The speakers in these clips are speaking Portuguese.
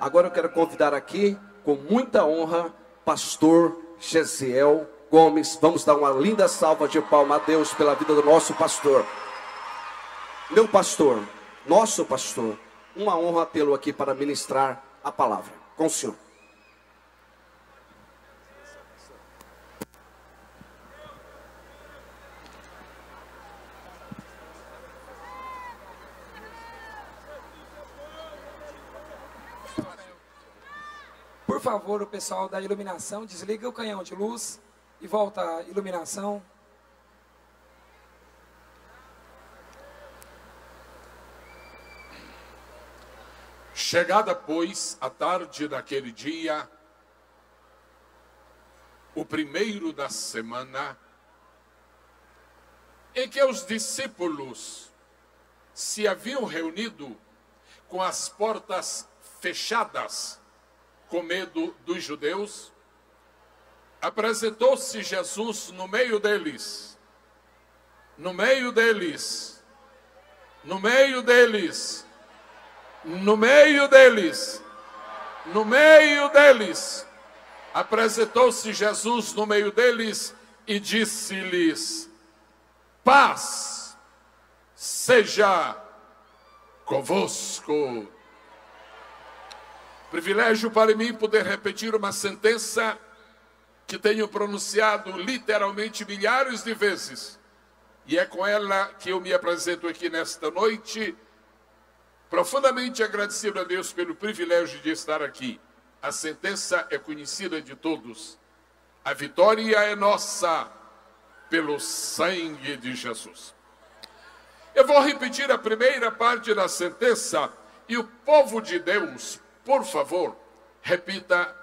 Agora eu quero convidar aqui, com muita honra, pastor Geziel Gomes. Vamos dar uma linda salva de palma a Deus pela vida do nosso pastor. Meu pastor, nosso pastor, uma honra tê-lo aqui para ministrar a palavra. Com o senhor. Por favor, o pessoal da iluminação, desliga o canhão de luz e volta a iluminação. Chegada, pois, a tarde daquele dia, o primeiro da semana, em que os discípulos se haviam reunido com as portas fechadas, com medo dos judeus, apresentou-se Jesus no meio deles, apresentou-se Jesus no meio deles e disse-lhes: paz seja convosco. Privilégio para mim poder repetir uma sentença que tenho pronunciado literalmente milhares de vezes. E é com ela que eu me apresento aqui nesta noite, profundamente agradecido a Deus pelo privilégio de estar aqui. A sentença é conhecida de todos. A vitória é nossa pelo sangue de Jesus. Eu vou repetir a primeira parte da sentença e o povo de Deus, por favor, repita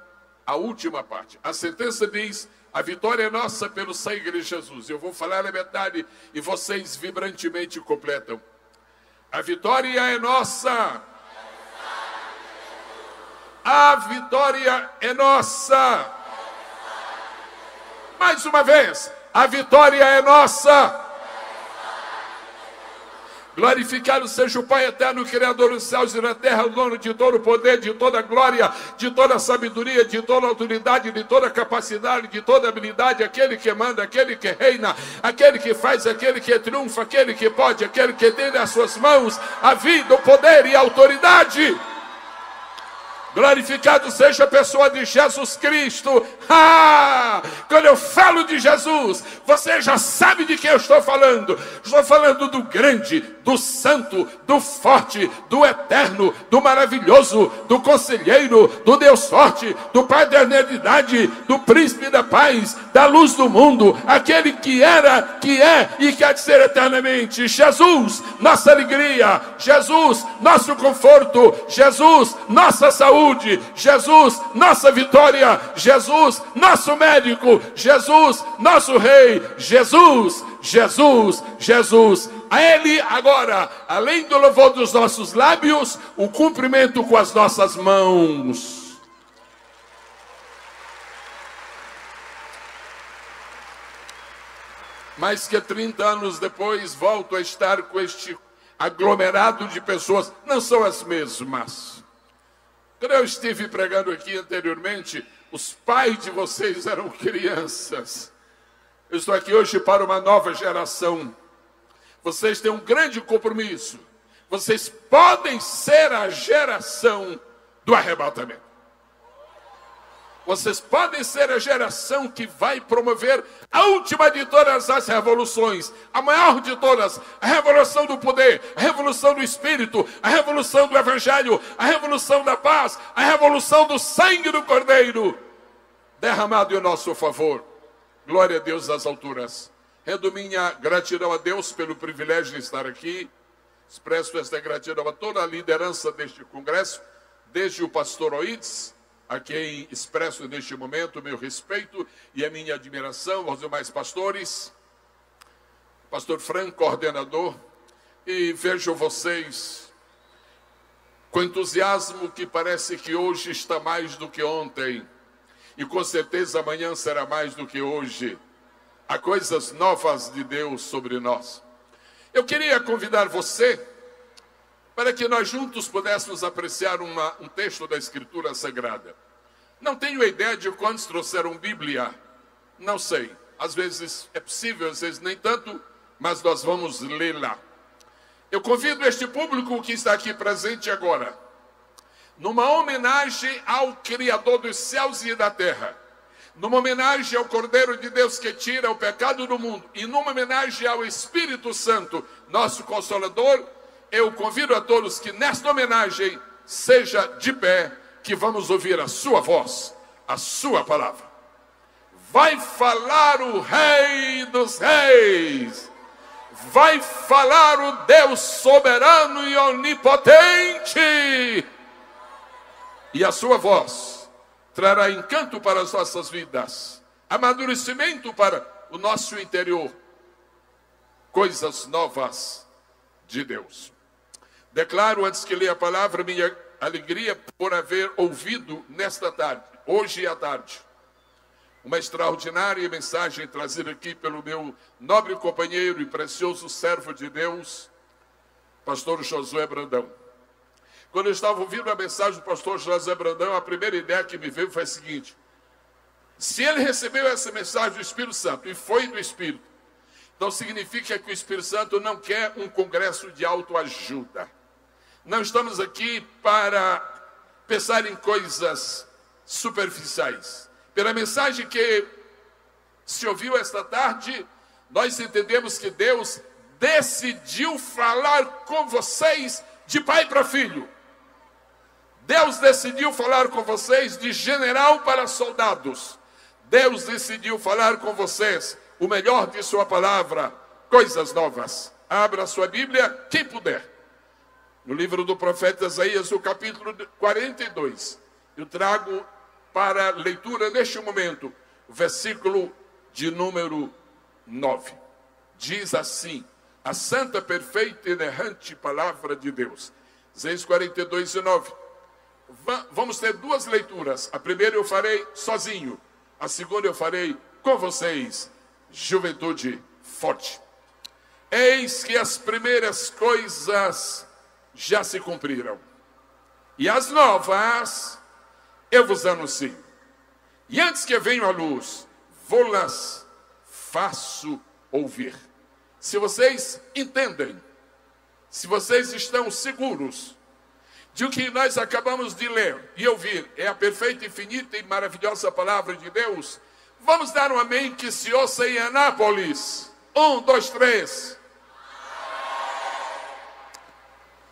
a última parte. A sentença diz: a vitória é nossa pelo sangue de Jesus. Eu vou falar a metade e vocês vibrantemente completam. A vitória é nossa. A vitória é nossa. Mais uma vez. A vitória é nossa. Glorificado seja o Pai eterno, Criador dos céus e da terra, dono de todo o poder, de toda a glória, de toda a sabedoria, de toda a autoridade, de toda a capacidade, de toda a habilidade, aquele que manda, aquele que reina, aquele que faz, aquele que triunfa, aquele que pode, aquele que tem nas suas mãos a vida, o poder e a autoridade. Glorificado seja a pessoa de Jesus Cristo. Ah, quando eu falo de Jesus, você já sabe de quem eu estou falando. Estou falando do grande, do santo, do forte, do eterno, do maravilhoso, do conselheiro, do Deus forte, do Pai da eternidade, do príncipe da paz, da luz do mundo, aquele que era, que é e que há de ser eternamente. Jesus, nossa alegria. Jesus, nosso conforto. Jesus, nossa saúde. Jesus, nossa vitória. Jesus, nosso médico. Jesus, nosso rei. Jesus, Jesus, Jesus. A Ele agora, além do louvor dos nossos lábios, o cumprimento com as nossas mãos. Mais que 30 anos depois, volto a estar com este aglomerado de pessoas. Não são as mesmas. Quando eu estive pregando aqui anteriormente, os pais de vocês eram crianças. Eu estou aqui hoje para uma nova geração. Vocês têm um grande compromisso. Vocês podem ser a geração do arrebatamento. Vocês podem ser a geração que vai promover a última de todas as revoluções, a maior de todas, a revolução do poder, a revolução do espírito, a revolução do evangelho, a revolução da paz, a revolução do sangue do Cordeiro, derramado em nosso favor. Glória a Deus das alturas. Rendo minha gratidão a Deus pelo privilégio de estar aqui. Expresso esta gratidão a toda a liderança deste congresso, desde o pastor Oides, a quem expresso neste momento o meu respeito e a minha admiração, aos demais pastores, pastor Franco, coordenador, e vejo vocês com entusiasmo que parece que hoje está mais do que ontem, e com certeza amanhã será mais do que hoje. Há coisas novas de Deus sobre nós. Eu queria convidar você para que nós juntos pudéssemos apreciar um texto da Escritura Sagrada. Não tenho ideia de quantos trouxeram Bíblia, não sei. Às vezes é possível, às vezes nem tanto, mas nós vamos ler lá. Eu convido este público que está aqui presente agora, numa homenagem ao Criador dos céus e da terra, numa homenagem ao Cordeiro de Deus que tira o pecado do mundo e numa homenagem ao Espírito Santo, nosso Consolador, eu convido a todos que nesta homenagem seja de pé, que vamos ouvir a sua voz, a sua palavra. Vai falar o Rei dos Reis, vai falar o Deus soberano e onipotente, e a sua voz trará encanto para as nossas vidas, amadurecimento para o nosso interior, coisas novas de Deus. Declaro, antes que leia a palavra, minha alegria por haver ouvido nesta tarde, hoje à tarde, uma extraordinária mensagem trazida aqui pelo meu nobre companheiro e precioso servo de Deus, pastor Josué Brandão. Quando eu estava ouvindo a mensagem do pastor Josué Brandão, a primeira ideia que me veio foi a seguinte: se ele recebeu essa mensagem do Espírito Santo, e foi do Espírito, então significa que o Espírito Santo não quer um congresso de autoajuda. Não estamos aqui para pensar em coisas superficiais. Pela mensagem que se ouviu esta tarde, nós entendemos que Deus decidiu falar com vocês de pai para filho. Deus decidiu falar com vocês de general para soldados. Deus decidiu falar com vocês o melhor de sua palavra, coisas novas. Abra a sua Bíblia, quem puder. No livro do profeta Isaías, o capítulo 42, eu trago para leitura neste momento, o versículo de número 9. Diz assim, a santa, perfeita e inerrante palavra de Deus. Isaías 42, 9. Vamos ter duas leituras. A primeira eu farei sozinho. A segunda eu farei com vocês. Juventude forte. Eis que as primeiras coisas já se cumpriram. E as novas eu vos anuncio, e antes que venham à luz, vou-las faço ouvir. Se vocês entendem, se vocês estão seguros de o que nós acabamos de ler e ouvir, é a perfeita, infinita e maravilhosa palavra de Deus, vamos dar um amém que se ouça em Anápolis. 1, 2, 3.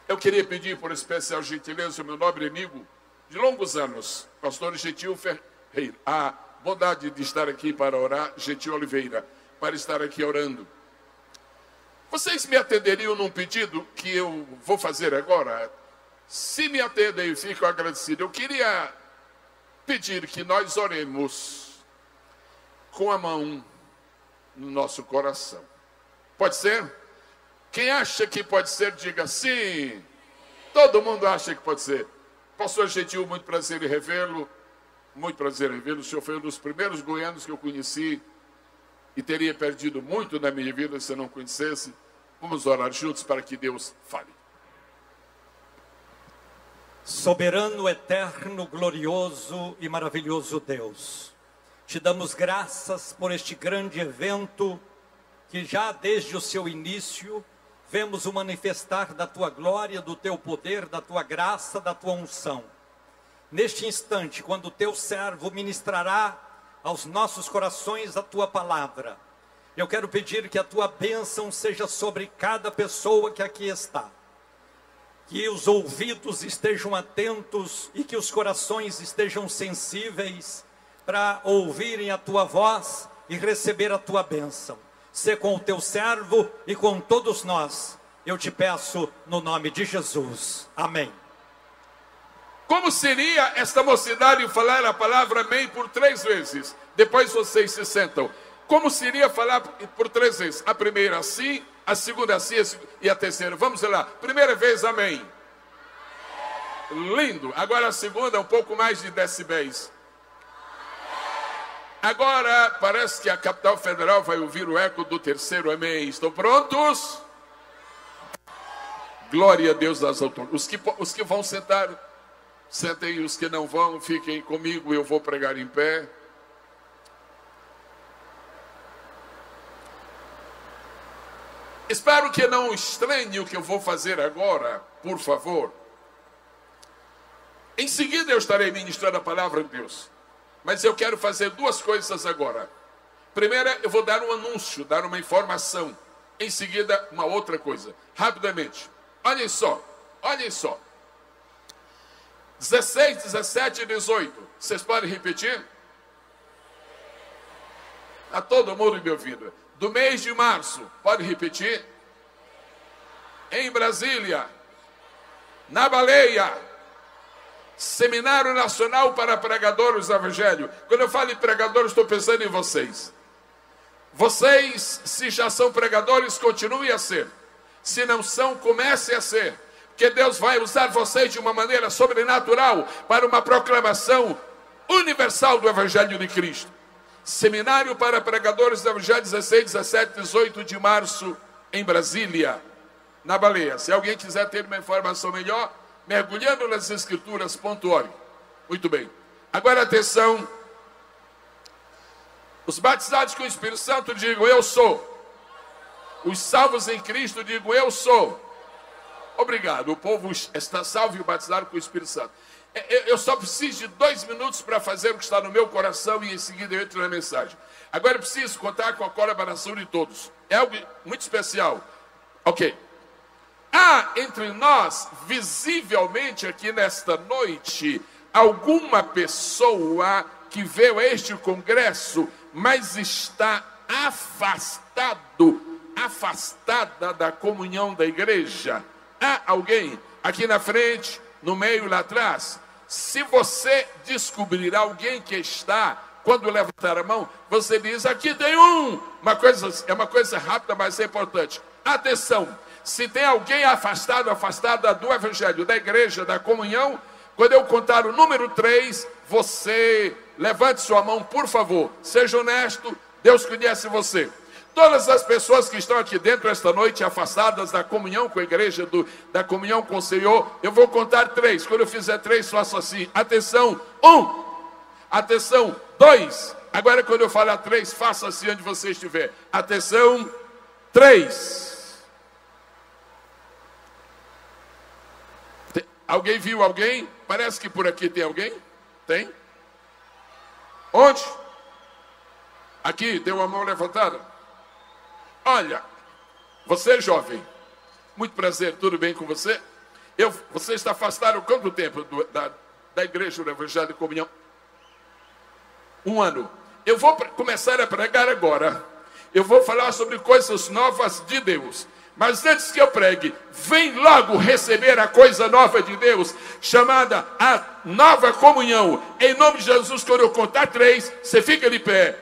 Eu queria pedir por especial gentileza ao meu nobre amigo, de longos anos, pastor Gentil Ferreira, a bondade de estar aqui para orar, Gentil Oliveira, para estar aqui orando. Vocês me atenderiam num pedido que eu vou fazer agora? Se me atendem, eu fico agradecido. Eu queria pedir que nós oremos com a mão no nosso coração. Pode ser? Quem acha que pode ser, diga sim. Todo mundo acha que pode ser. Pastor Gentil, muito prazer em revê-lo, muito prazer em vê-lo. O senhor foi um dos primeiros goianos que eu conheci e teria perdido muito na minha vida se eu não conhecesse. Vamos orar juntos para que Deus fale. Soberano, eterno, glorioso e maravilhoso Deus, te damos graças por este grande evento que já desde o seu início vemos o manifestar da Tua glória, do Teu poder, da Tua graça, da Tua unção. Neste instante, quando o Teu servo ministrará aos nossos corações a Tua palavra, eu quero pedir que a Tua bênção seja sobre cada pessoa que aqui está. Que os ouvidos estejam atentos e que os corações estejam sensíveis para ouvirem a Tua voz e receber a Tua bênção. Sê com o teu servo e com todos nós, eu te peço no nome de Jesus. Amém. Como seria esta mocidade falar a palavra amém por 3 vezes? Depois vocês se sentam. Como seria falar por 3 vezes? A primeira assim, a segunda assim e a terceira. Vamos lá. Primeira vez, amém. Lindo. Agora a segunda, um pouco mais de 10 decibéis. Agora, parece que a capital federal vai ouvir o eco do terceiro amém. Estão prontos? Glória a Deus das autoridades. Os que vão sentar, sentem. Os que não vão, fiquem comigo. Eu vou pregar em pé. Espero que não estranhe o que eu vou fazer agora, por favor. Em seguida eu estarei ministrando a palavra de Deus. Mas eu quero fazer duas coisas agora. Primeira, eu vou dar um anúncio, dar uma informação. Em seguida, uma outra coisa. Rapidamente. Olhem só, olhem só. 16, 17 e 18. Vocês podem repetir? Está todo mundo me ouvindo. Do mês de março, pode repetir? Em Brasília, na Baleia, Seminário Nacional para Pregadores do Evangelho. Quando eu falo em pregadores, estou pensando em vocês. Vocês, se já são pregadores, continuem a ser. Se não são, comecem a ser. Porque Deus vai usar vocês de uma maneira sobrenatural para uma proclamação universal do Evangelho de Cristo. Seminário para pregadores do Evangelho, 16, 17, 18 de março, em Brasília, na Baleia. Se alguém quiser ter uma informação melhor, mergulhando nas escrituras.org. Muito bem. Agora, atenção. Os batizados com o Espírito Santo, digo, eu sou. Os salvos em Cristo, digo, eu sou. Obrigado. O povo está salvo e batizado com o Espírito Santo. Eu só preciso de 2 minutos para fazer o que está no meu coração e em seguida eu entro na mensagem. Agora eu preciso contar com a colaboração de todos. É algo muito especial. Ok. Há entre nós, visivelmente aqui nesta noite, alguma pessoa que veio a este congresso, mas está afastada da comunhão da igreja. Há alguém aqui na frente, no meio, lá atrás? Se você descobrir alguém que está, quando levantar a mão, você diz, aqui tem um. É uma coisa rápida, mas é importante. Atenção, se tem alguém afastado, afastada do evangelho, da igreja, da comunhão, quando eu contar o número 3, você levante sua mão, por favor. Seja honesto, Deus conhece você. Todas as pessoas que estão aqui dentro esta noite, afastadas da comunhão com a igreja, da comunhão com o Senhor, eu vou contar 3. Quando eu fizer 3, faço assim. Atenção, 1. Atenção, 2. Agora, quando eu falar 3, faça assim onde você estiver. Atenção, 3. Alguém viu alguém? Parece que por aqui tem alguém. Tem? Onde? Aqui, tem uma mão levantada. Olha, você jovem, muito prazer, tudo bem com você? Você está afastado quanto tempo da igreja do Evangelho de Comunhão? 1 ano. Eu vou começar a pregar agora. Eu vou falar sobre coisas novas de Deus. Mas antes que eu pregue, vem logo receber a coisa nova de Deus, chamada a nova comunhão. Em nome de Jesus, quando eu contar 3, você fica de pé.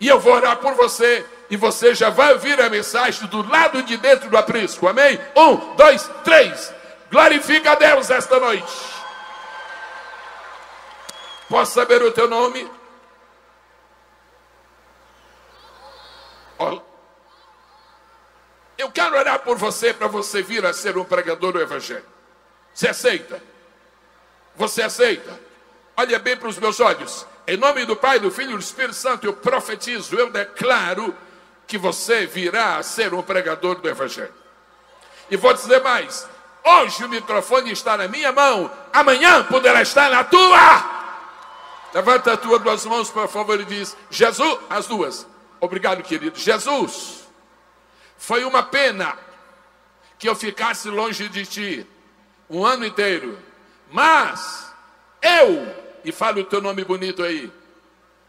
E eu vou orar por você. E você já vai ouvir a mensagem do lado de dentro do aprisco, amém? 1, 2, 3. Glorifica a Deus esta noite. Posso saber o teu nome? Oh. Eu quero orar por você para você vir a ser um pregador do Evangelho. Você aceita? Você aceita? Olha bem para os meus olhos. Em nome do Pai, do Filho e do Espírito Santo, eu profetizo, eu declaro que você virá a ser um pregador do Evangelho. E vou dizer mais, hoje o microfone está na minha mão, amanhã poderá estar na tua. Levanta as tuas 2 mãos, por favor, e diz, Jesus, as duas. Obrigado, querido. Jesus, foi uma pena que eu ficasse longe de ti 1 ano inteiro, mas eu, e fala o teu nome bonito aí,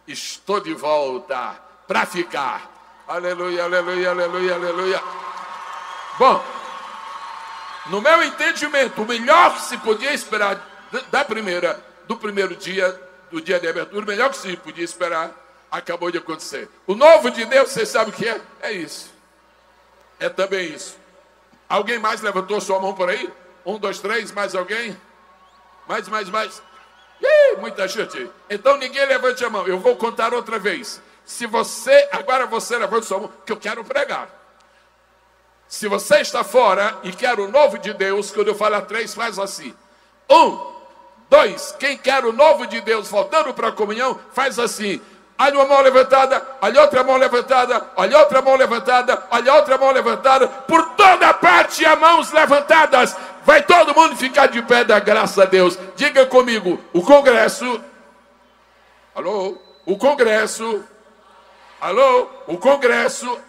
estou de volta para ficar. Aleluia, aleluia, aleluia, aleluia. Bom, no meu entendimento, o melhor que se podia esperar do primeiro dia de abertura, o melhor que se podia esperar, acabou de acontecer. O novo de Deus, vocês sabem o que é? É isso. É também isso. Alguém mais levantou sua mão por aí? 1, 2, 3, mais alguém? Mais. Ih, muita gente. Então ninguém levante a mão. Eu vou contar outra vez. Se você, agora você levanta sua mão, que eu quero pregar. Se você está fora e quer o novo de Deus, quando eu falar três, faz assim. 1, 2, quem quer o novo de Deus voltando para a comunhão, faz assim. Olha uma mão levantada, olha outra mão levantada, olha outra mão levantada, olha outra mão levantada. Por toda parte há mãos levantadas. Vai todo mundo ficar de pé, da graça a Deus. Diga comigo, o Congresso... Alô? O Congresso... Alô? O Congresso...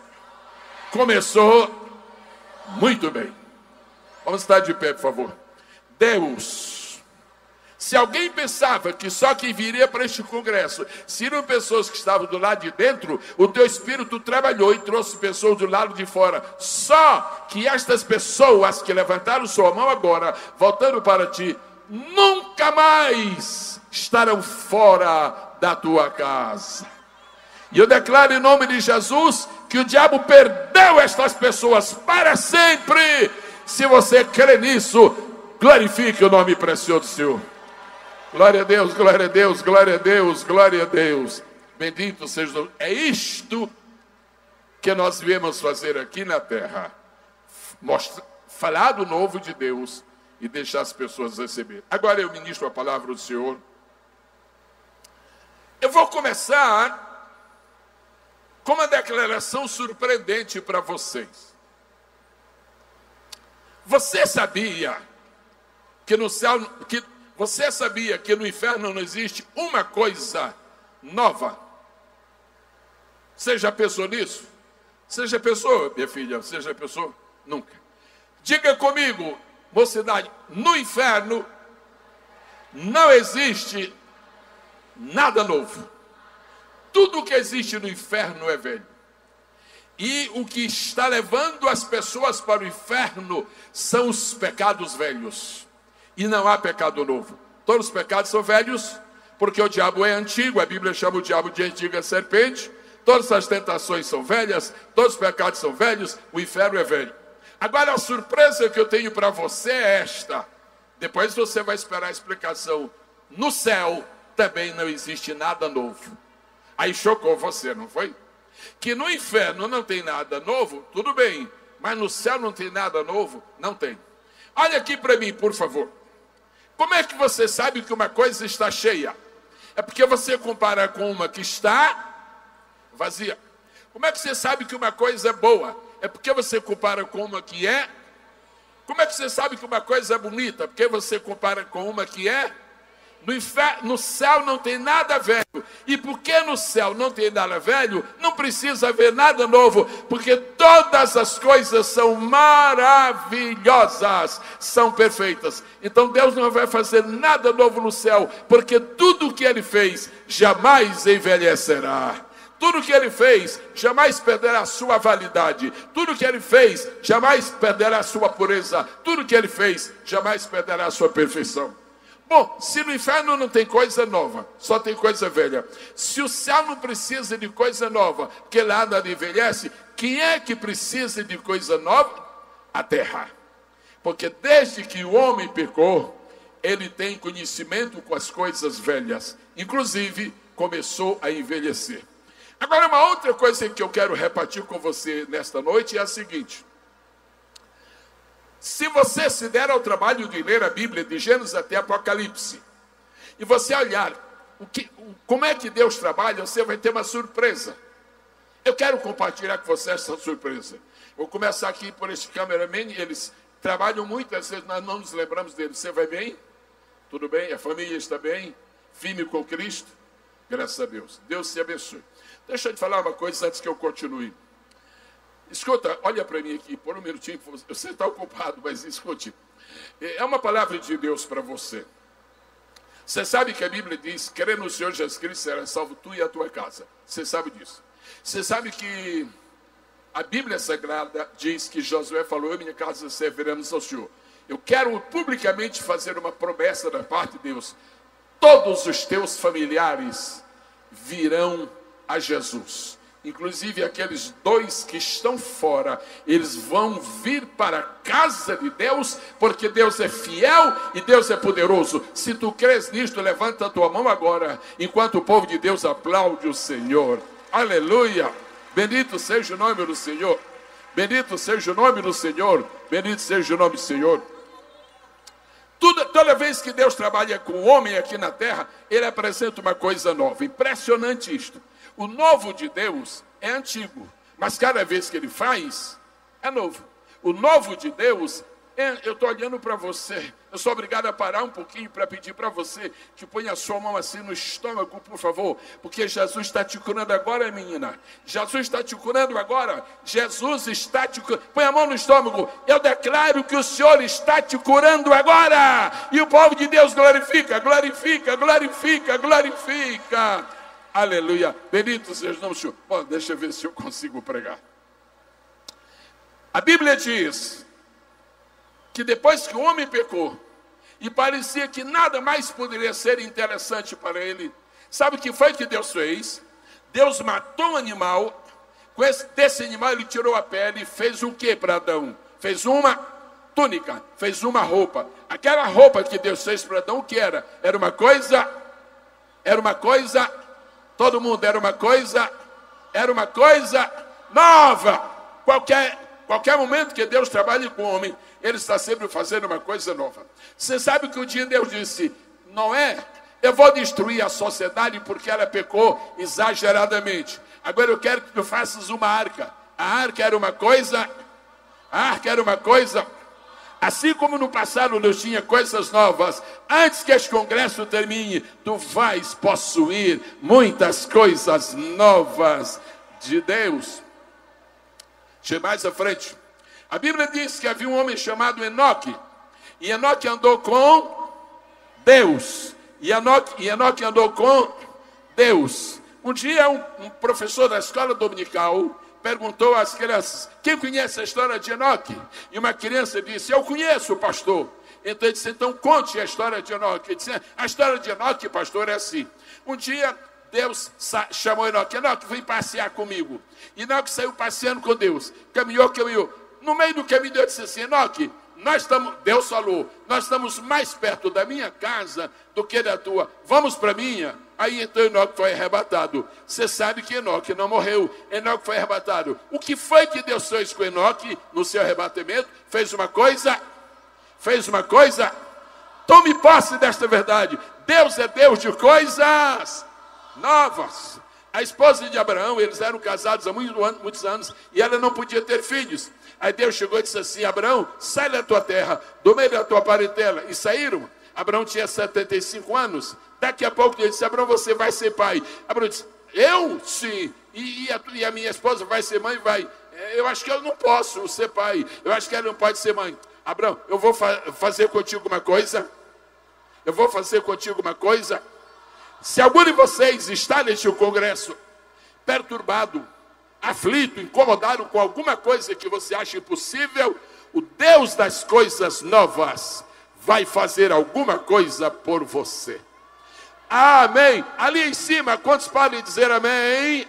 Começou... Muito bem. Vamos estar de pé, por favor. Deus, se alguém pensava que só quem viria para este congresso seriam pessoas que estavam do lado de dentro, o teu Espírito trabalhou e trouxe pessoas do lado de fora. Só que estas pessoas que levantaram sua mão agora, voltando para ti, nunca mais estarão fora da tua casa. E eu declaro em nome de Jesus que o diabo perdeu estas pessoas para sempre. Se você crê nisso, glorifique o nome precioso do Senhor. Glória a Deus, glória a Deus, glória a Deus, glória a Deus. Bendito seja o nome. É isto que nós viemos fazer aqui na terra. Falar do novo de Deus e deixar as pessoas receber. Agora eu ministro a palavra do Senhor. Eu vou começar... com uma declaração surpreendente para vocês. Você sabia que no inferno não existe uma coisa nova? Você já pensou nisso? Você já pensou, minha filha? Você já pensou? Nunca. Diga comigo, mocidade, no inferno não existe nada novo. Tudo que existe no inferno é velho. E o que está levando as pessoas para o inferno são os pecados velhos. E não há pecado novo. Todos os pecados são velhos, porque o diabo é antigo. A Bíblia chama o diabo de antiga serpente. Todas as tentações são velhas, todos os pecados são velhos, o inferno é velho. Agora a surpresa que eu tenho para você é esta. Depois você vai esperar a explicação. No céu também não existe nada novo. Aí chocou você, não foi? Que no inferno não tem nada novo, tudo bem. Mas no céu não tem nada novo? Não tem. Olha aqui para mim, por favor. Como é que você sabe que uma coisa está cheia? É porque você compara com uma que está vazia. Como é que você sabe que uma coisa é boa? É porque você compara com uma que é. Como é que você sabe que uma coisa é bonita? Porque você compara com uma que é. No céu não tem nada velho. E porque no céu não tem nada velho, não precisa haver nada novo, porque todas as coisas são maravilhosas, são perfeitas. Então Deus não vai fazer nada novo no céu, porque tudo que Ele fez jamais envelhecerá. Tudo que Ele fez jamais perderá a sua validade. Tudo que Ele fez jamais perderá a sua pureza. Tudo que Ele fez jamais perderá a sua perfeição. Bom, se no inferno não tem coisa nova, só tem coisa velha. Se o céu não precisa de coisa nova, porque lá nada envelhece, quem é que precisa de coisa nova? A terra. Porque desde que o homem pecou, ele tem conhecimento com as coisas velhas. Inclusive, começou a envelhecer. Agora, uma outra coisa que eu quero repartir com você nesta noite é a seguinte. Se você se der ao trabalho de ler a Bíblia de Gênesis até Apocalipse, e você olhar como é que Deus trabalha, você vai ter uma surpresa. Eu quero compartilhar com você essa surpresa. Vou começar aqui por este cameraman, eles trabalham muito, às vezes nós não nos lembramos deles. Você vai bem? Tudo bem? A família está bem? Firme com Cristo? Graças a Deus. Deus te abençoe. Deixa eu te falar uma coisa antes que eu continue. Escuta, olha para mim aqui, por um minutinho, você está ocupado, mas escute. É uma palavra de Deus para você. Você sabe que a Bíblia diz, crê no Senhor Jesus Cristo, será salvo tu e a tua casa. Você sabe disso. Você sabe que a Bíblia Sagrada diz que Josué falou, eu e minha casa serviremos ao Senhor. Eu quero publicamente fazer uma promessa da parte de Deus. Todos os teus familiares virão a Jesus. Inclusive aqueles dois que estão fora, eles vão vir para a casa de Deus, porque Deus é fiel e Deus é poderoso. Se tu crês nisto, levanta a tua mão agora, enquanto o povo de Deus aplaude o Senhor. Aleluia! Bendito seja o nome do Senhor. Bendito seja o nome do Senhor. Bendito seja o nome do Senhor. Toda vez que Deus trabalha com o homem aqui na terra, Ele apresenta uma coisa nova. Impressionante isto. O novo de Deus é antigo, mas cada vez que Ele faz, é novo. O novo de Deus é... Eu estou olhando para você. Eu sou obrigado a parar um pouquinho para pedir para você que ponha a sua mão assim no estômago, por favor. Porque Jesus está te curando agora, menina. Jesus está te curando agora. Jesus está te curando. Põe a mão no estômago. Eu declaro que o Senhor está te curando agora. E o povo de Deus glorifica, glorifica, glorifica, glorifica. Aleluia. Bendito seja o nome do Senhor. Bom, deixa eu ver se eu consigo pregar. A Bíblia diz que depois que o homem pecou e parecia que nada mais poderia ser interessante para ele, sabe o que foi que Deus fez? Deus matou um animal, desse animal ele tirou a pele e fez o que para Adão? Fez uma túnica, fez uma roupa. Aquela roupa que Deus fez para Adão, o que era? Era uma coisa, todo mundo, era uma coisa nova. Qualquer momento que Deus trabalhe com o homem, Ele está sempre fazendo uma coisa nova. Você sabe que um dia Deus disse: Noé, eu vou destruir a sociedade porque ela pecou exageradamente. Agora eu quero que tu faças uma arca. A arca era uma coisa. Assim como no passado Deus tinha coisas novas, antes que este congresso termine, tu vais possuir muitas coisas novas de Deus. Chega mais à frente. A Bíblia diz que havia um homem chamado Enoque. E Enoque andou com Deus. E Enoque andou com Deus. Um dia um professor da escola dominical perguntou às crianças: quem conhece a história de Enoque? E uma criança disse: eu conheço, pastor. Então ele disse: então conte a história de Enoque. Ele disse: a história de Enoque, pastor, é assim. Um dia Deus chamou Enoque: Enoque, vem passear comigo. Enoque saiu passeando com Deus. Caminhou. No meio do caminho, Deus disse assim: Enoque, Deus falou, nós estamos mais perto da minha casa do que da tua. Vamos para a minha? Aí então Enoque foi arrebatado. Você sabe que Enoque não morreu. Enoque foi arrebatado. O que foi que Deus fez com Enoque no seu arrebatamento? Fez uma coisa. Tome posse desta verdade. Deus é Deus de coisas novas. A esposa de Abraão, eles eram casados há muitos anos, e ela não podia ter filhos. Aí Deus chegou e disse assim: Abraão, sai da tua terra, do meio da tua parentela. E saíram. Abraão tinha 75 anos. Daqui a pouco Deus disse: Abraão, você vai ser pai. Abraão disse: eu? Sim. E a minha esposa vai ser mãe? Vai. Eu acho que eu não posso ser pai. Eu acho que ela não pode ser mãe. Abraão, eu vou fazer contigo uma coisa. Se algum de vocês está neste congresso perturbado, aflito, incomodado com alguma coisa que você acha impossível, o Deus das coisas novas vai fazer alguma coisa por você. Amém. Ali em cima, quantos podem dizer amém?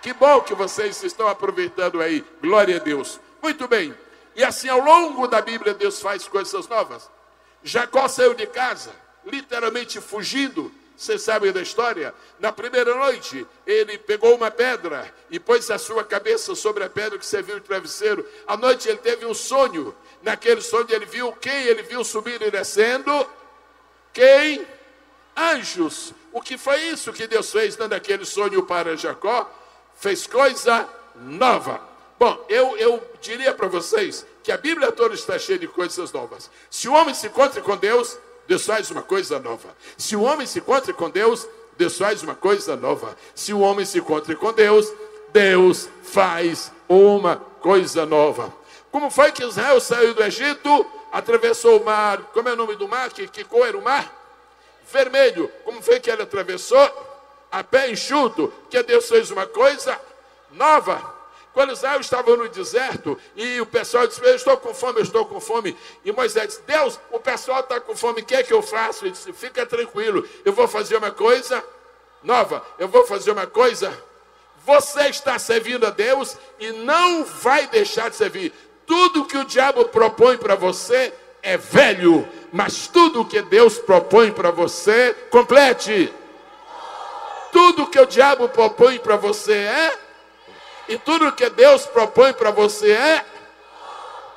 Que bom que vocês estão aproveitando aí. Glória a Deus. Muito bem. E assim, ao longo da Bíblia, Deus faz coisas novas. Jacó saiu de casa, literalmente fugindo. Vocês sabem da história? Na primeira noite, ele pegou uma pedra e pôs a sua cabeça sobre a pedra que serviu de travesseiro. À noite ele teve um sonho. Naquele sonho ele viu quem? Ele viu subindo e descendo. Quem? Anjos. O que foi isso que Deus fez dando aquele sonho para Jacó? Fez coisa nova. Bom, eu diria para vocês que a Bíblia toda está cheia de coisas novas. Se o homem se encontra com Deus, Deus faz uma coisa nova. Se o homem se encontra com Deus, Deus faz uma coisa nova. Se o homem se encontra com Deus, Deus faz uma coisa nova. Como foi que Israel saiu do Egito, atravessou o mar? Como é o nome do mar? Que cor era o mar? Vermelho. Como foi que ele atravessou? A pé enxuto. Que Deus fez uma coisa nova. Quando Israel estava no deserto e o pessoal disse: eu estou com fome. E Moisés disse: Deus, o pessoal está com fome, o que é que eu faço? Ele disse: fica tranquilo, eu vou fazer uma coisa nova, eu vou fazer uma coisa. Você está servindo a Deus e não vai deixar de servir. Tudo que o diabo propõe para você é velho, mas tudo que Deus propõe para você, complete. Tudo que o diabo propõe para você é E tudo que Deus propõe para você é...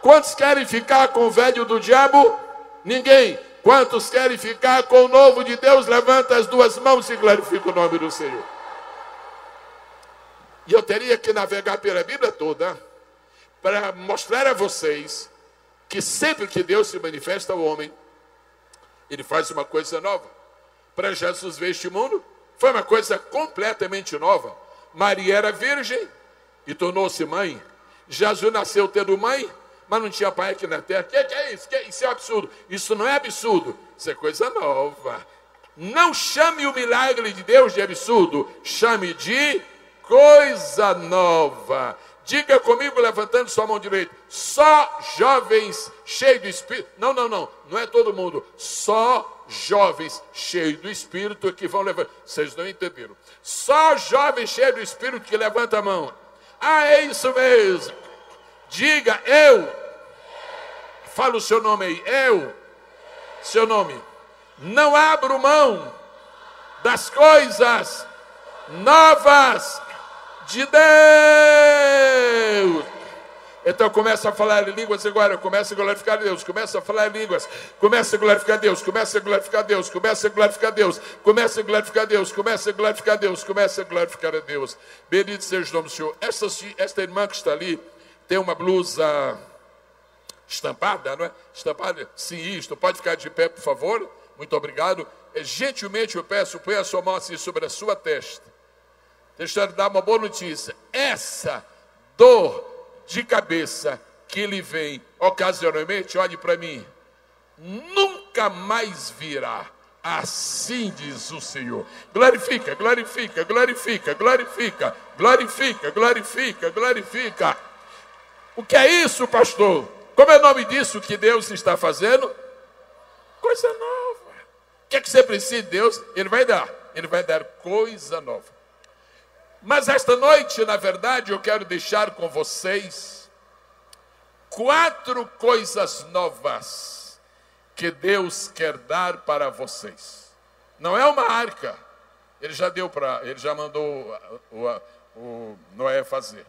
Quantos querem ficar com o velho do diabo? Ninguém. Quantos querem ficar com o novo de Deus? Levanta as duas mãos e glorifica o nome do Senhor. E eu teria que navegar pela Bíblia toda para mostrar a vocês que sempre que Deus se manifesta ao homem, Ele faz uma coisa nova. Para Jesus ver este mundo, foi uma coisa completamente nova. Maria era virgem e tornou-se mãe. Jesus nasceu tendo mãe, mas não tinha pai aqui na terra. Que é isso? Isso é um absurdo. Isso não é absurdo. Isso é coisa nova. Não chame o milagre de Deus de absurdo. Chame de coisa nova. Diga comigo, levantando sua mão direita. Só jovens cheios do Espírito. Não, não, não. Não é todo mundo. Só jovens cheios do Espírito que vão levantar. Vocês não entenderam. Só jovens cheios do Espírito que levanta a mão. Ah, é isso mesmo. Diga, eu. Fala o seu nome aí. Eu. Seu nome. Não abro mão das coisas novas de Deus. Então começa a falar em línguas agora. Começa a glorificar a Deus. Começa a falar em línguas. Começa a glorificar a Deus. Começa a glorificar a Deus. Começa a glorificar a Deus. Começa a glorificar a Deus. Começa a glorificar a Deus. Começa a glorificar a Deus. Bendito seja o nome do Senhor. Esta irmã que está ali tem uma blusa estampada, não é? Estampada? Sim, isto. Pode ficar de pé, por favor. Muito obrigado. Gentilmente eu peço, põe a sua mão assim sobre a sua testa. Deixa eu dar uma boa notícia. Essa dor de cabeça que lhe vem ocasionalmente, olhe para mim, nunca mais virá. Assim diz o Senhor. Glorifica, glorifica, glorifica, glorifica, glorifica, glorifica, glorifica. O que é isso, pastor? Como é o nome disso que Deus está fazendo? Coisa nova. O que é que você precisa de Deus? Ele vai dar. Ele vai dar coisa nova. Mas esta noite, na verdade, eu quero deixar com vocês 4 coisas novas que Deus quer dar para vocês. Não é uma arca. Ele já deu para... Ele já mandou o Noé fazer.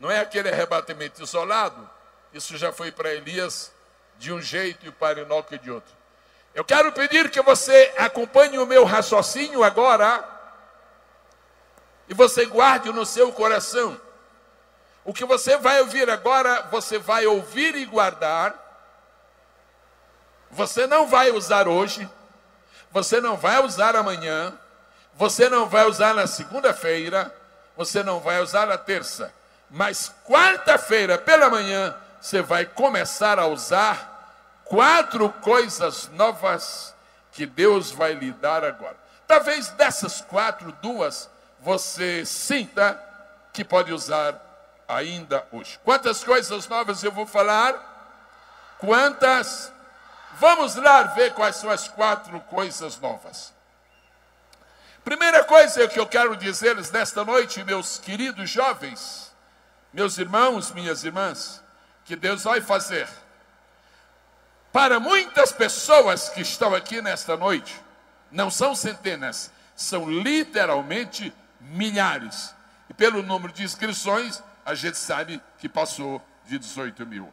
Não é aquele arrebatamento isolado. Isso já foi para Elias de um jeito e para Enoque de outro. Eu quero pedir que você acompanhe o meu raciocínio agora... E você guarde no seu coração. O que você vai ouvir agora, você vai ouvir e guardar. Você não vai usar hoje. Você não vai usar amanhã. Você não vai usar na segunda-feira. Você não vai usar na terça. Mas quarta-feira, pela manhã, você vai começar a usar 4 coisas novas que Deus vai lhe dar agora. Talvez dessas 4, 2... você sinta que pode usar ainda hoje. Quantas coisas novas eu vou falar? Quantas? Vamos lá ver quais são as 4 coisas novas. Primeira coisa que eu quero dizer-lhes nesta noite, meus queridos jovens, meus irmãos, minhas irmãs, que Deus vai fazer. Para muitas pessoas que estão aqui nesta noite, não são centenas, são literalmente milhares. E pelo número de inscrições, a gente sabe que passou de 18.000.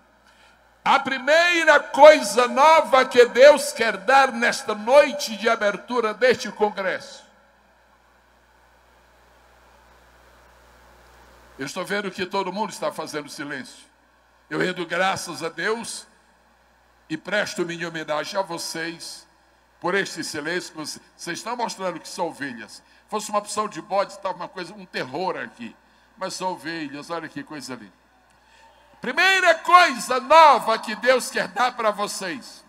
A primeira coisa nova que Deus quer dar nesta noite de abertura deste congresso. Eu estou vendo que todo mundo está fazendo silêncio. Eu rendo graças a Deus e presto minha homenagem a vocês por este silêncio. Vocês estão mostrando que são ovelhas. Fosse uma opção de bode, estava uma coisa, um terror aqui. Mas são ovelhas, olha que coisa linda. Primeira coisa nova que Deus quer dar para vocês.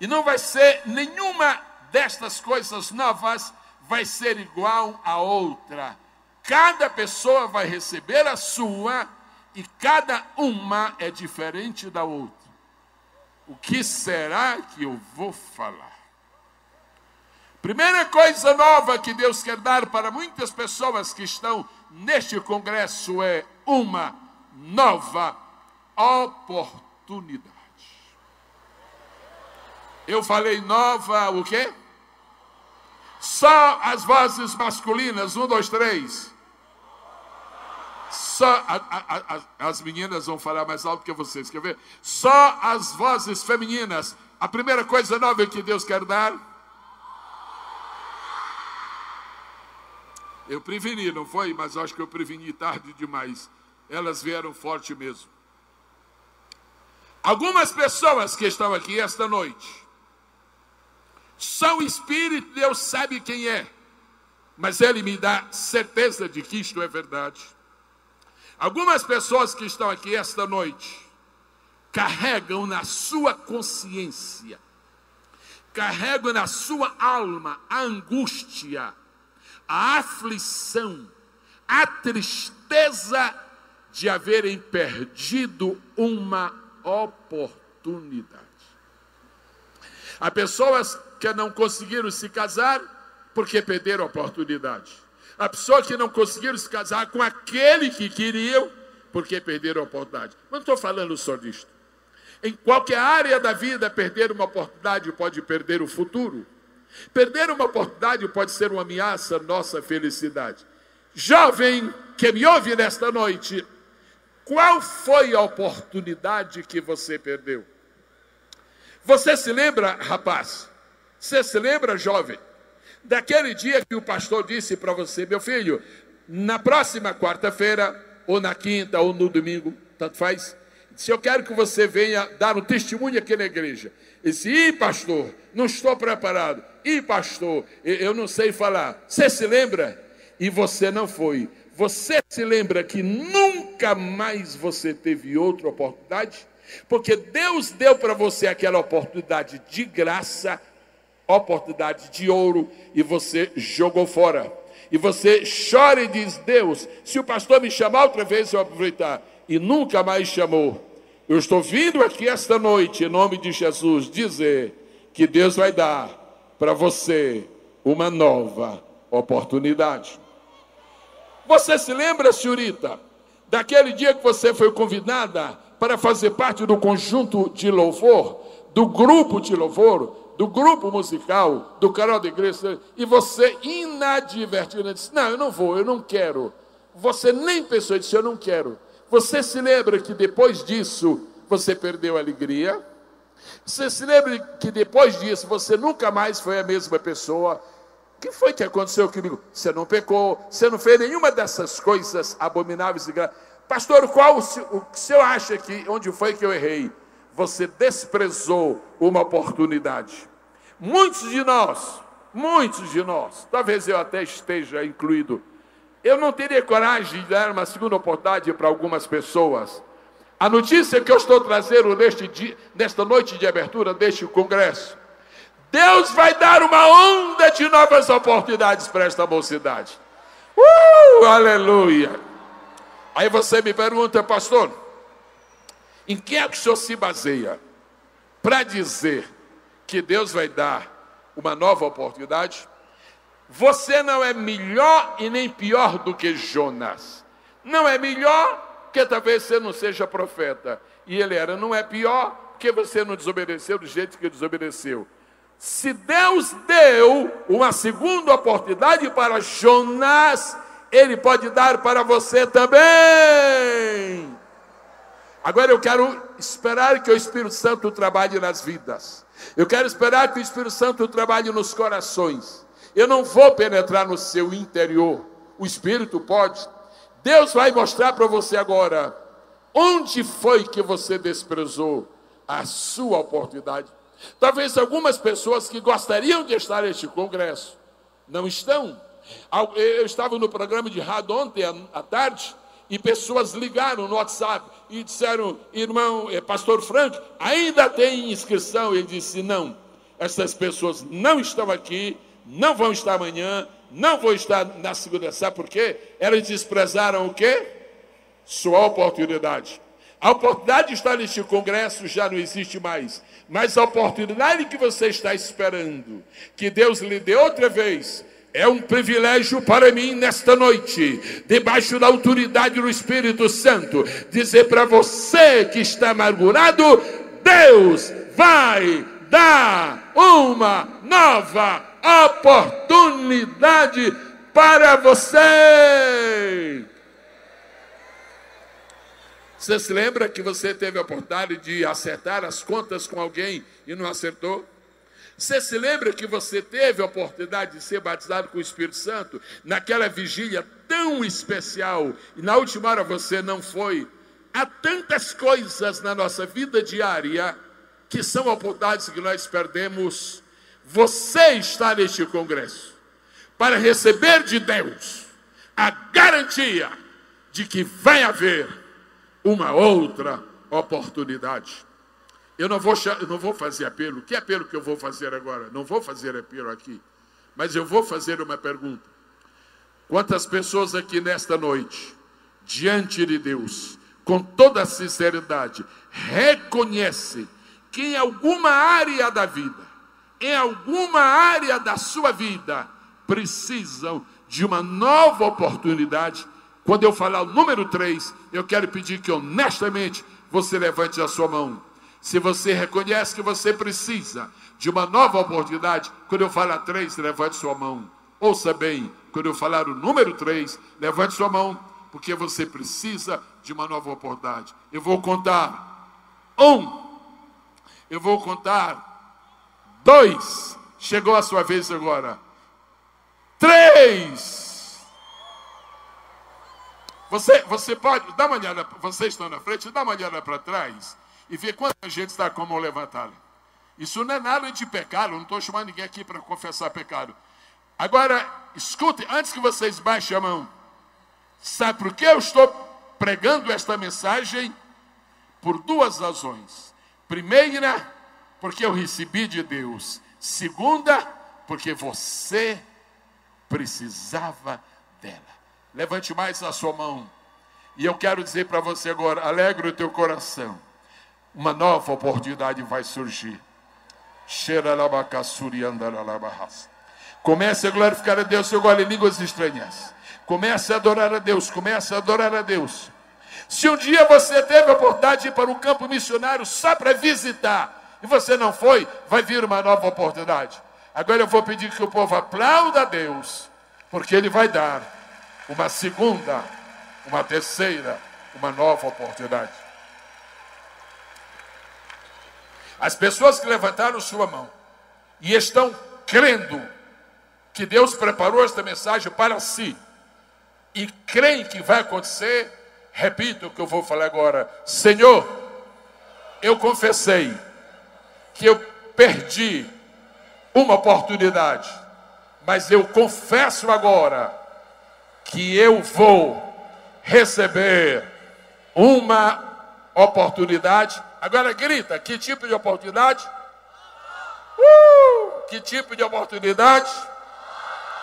E não vai ser nenhuma destas coisas novas, vai ser igual a outra. Cada pessoa vai receber a sua e cada uma é diferente da outra. O que será que eu vou falar? Primeira coisa nova que Deus quer dar para muitas pessoas que estão neste congresso é uma nova oportunidade. Eu falei nova o quê? Só as vozes masculinas. 1, 2, 3. só as meninas vão falar mais alto que vocês, quer ver? Só as vozes femininas. A primeira coisa nova que Deus quer dar. Eu preveni, não foi? Mas acho que eu preveni tarde demais. Elas vieram forte mesmo. Algumas pessoas que estão aqui esta noite são espírito, Deus sabe quem é, mas Ele me dá certeza de que isto é verdade. Algumas pessoas que estão aqui esta noite carregam na sua consciência, carregam na sua alma a angústia, a aflição, a tristeza de haverem perdido uma oportunidade. Há pessoas que não conseguiram se casar porque perderam a oportunidade. Há pessoas que não conseguiram se casar com aquele que queriam porque perderam a oportunidade. Mas não estou falando só disto. Em qualquer área da vida, perder uma oportunidade pode perder o futuro. Perder uma oportunidade pode ser uma ameaça à nossa felicidade. Jovem que me ouve nesta noite, qual foi a oportunidade que você perdeu? Você se lembra, rapaz? Você se lembra, jovem? Daquele dia que o pastor disse para você, meu filho, na próxima quarta-feira, ou na quinta, ou no domingo, tanto faz, se eu quero que você venha dar um testemunho aqui na igreja. E disse, ih, pastor, não estou preparado. Ih, pastor, eu não sei falar. Você se lembra? E você não foi. Você se lembra que nunca mais você teve outra oportunidade? Porque Deus deu para você aquela oportunidade de graça, oportunidade de ouro, e você jogou fora. E você chora e diz, Deus, se o pastor me chamar outra vez, eu vou aproveitar. E nunca mais chamou. Eu estou vindo aqui esta noite, em nome de Jesus, dizer que Deus vai dar para você uma nova oportunidade. Você se lembra, senhorita, daquele dia que você foi convidada para fazer parte do conjunto de louvor, do grupo de louvor, do grupo musical, do canal da igreja, e você inadvertida disse, não, eu não vou, eu não quero. Você nem pensou, disse, eu não quero. Você se lembra que depois disso você perdeu a alegria? Você se lembra que depois disso você nunca mais foi a mesma pessoa? O que foi que aconteceu comigo? Você não pecou, você não fez nenhuma dessas coisas abomináveis. Pastor, qual o senhor acha que, onde foi que eu errei? Você desprezou uma oportunidade. Muitos de nós, talvez eu até esteja incluído, eu não teria coragem de dar uma segunda oportunidade para algumas pessoas. A notícia que eu estou trazendo nesta noite de abertura deste congresso, Deus vai dar uma onda de novas oportunidades para esta mocidade. Aleluia! Aí você me pergunta, pastor, em que é que o senhor se baseia para dizer que Deus vai dar uma nova oportunidade? Você não é melhor e nem pior do que Jonas. Não é melhor que talvez você não seja profeta. E ele era. Não é pior que você não desobedeceu do jeito que desobedeceu. Se Deus deu uma segunda oportunidade para Jonas, Ele pode dar para você também. Agora eu quero esperar que o Espírito Santo trabalhe nas vidas. Eu quero esperar que o Espírito Santo trabalhe nos corações. Eu não vou penetrar no seu interior. O Espírito pode. Deus vai mostrar para você agora onde foi que você desprezou a sua oportunidade. Talvez algumas pessoas que gostariam de estar neste congresso não estão. Eu estava no programa de rádio ontem à tarde e pessoas ligaram no WhatsApp e disseram, irmão, pastor Franco, ainda tem inscrição? Ele disse, não, essas pessoas não estão aqui. Não vão estar amanhã, não vão estar na segunda. Sabe por quê? Elas desprezaram o quê? Sua oportunidade. A oportunidade de estar neste congresso já não existe mais. Mas a oportunidade que você está esperando, que Deus lhe dê outra vez, é um privilégio para mim nesta noite, debaixo da autoridade do Espírito Santo, dizer para você que está amargurado, Deus vai dar uma nova oportunidade para você. Você se lembra que você teve a oportunidade de acertar as contas com alguém e não acertou? Você se lembra que você teve a oportunidade de ser batizado com o Espírito Santo naquela vigília tão especial e na última hora você não foi? Há tantas coisas na nossa vida diária que são oportunidades que nós perdemos. Você está neste congresso para receber de Deus a garantia de que vai haver uma outra oportunidade. Eu não vou fazer apelo. Que apelo que eu vou fazer agora? Não vou fazer apelo aqui, mas eu vou fazer uma pergunta. Quantas pessoas aqui nesta noite, diante de Deus, com toda a sinceridade, reconhece que em alguma área da vida, em alguma área da sua vida, precisam de uma nova oportunidade? Quando eu falar o número 3, eu quero pedir que honestamente você levante a sua mão. Se você reconhece que você precisa de uma nova oportunidade, quando eu falar 3, levante sua mão. Ouça bem, quando eu falar o número 3, levante sua mão, porque você precisa de uma nova oportunidade. Eu vou contar 1. Eu vou contar 2. Chegou a sua vez agora. 3. Você pode dar uma olhada, vocês estão na frente, dá uma olhada para trás e vê quanta gente está com a mão levantada. Isso não é nada de pecado, eu não estou chamando ninguém aqui para confessar pecado. Agora, escute, antes que vocês baixem a mão, sabe por que eu estou pregando esta mensagem? Por 2 razões. Primeira, porque eu recebi de Deus. Segunda, porque você precisava dela. Levante mais a sua mão. E eu quero dizer para você agora, alegre o teu coração. Uma nova oportunidade vai surgir. Comece a glorificar a Deus, eu oro em línguas estranhas. Comece a adorar a Deus, comece a adorar a Deus. Se um dia você teve a oportunidade de ir para o campo missionário só para visitar, e você não foi, vai vir uma nova oportunidade. Agora eu vou pedir que o povo aplauda a Deus, porque Ele vai dar uma segunda, uma terceira, uma nova oportunidade. As pessoas que levantaram sua mão e estão crendo que Deus preparou esta mensagem para si, e creem que vai acontecer, repito o que eu vou falar agora. Senhor, eu confessei que eu perdi uma oportunidade, mas eu confesso agora que eu vou receber uma oportunidade. Agora grita, que tipo de oportunidade? Que tipo de oportunidade?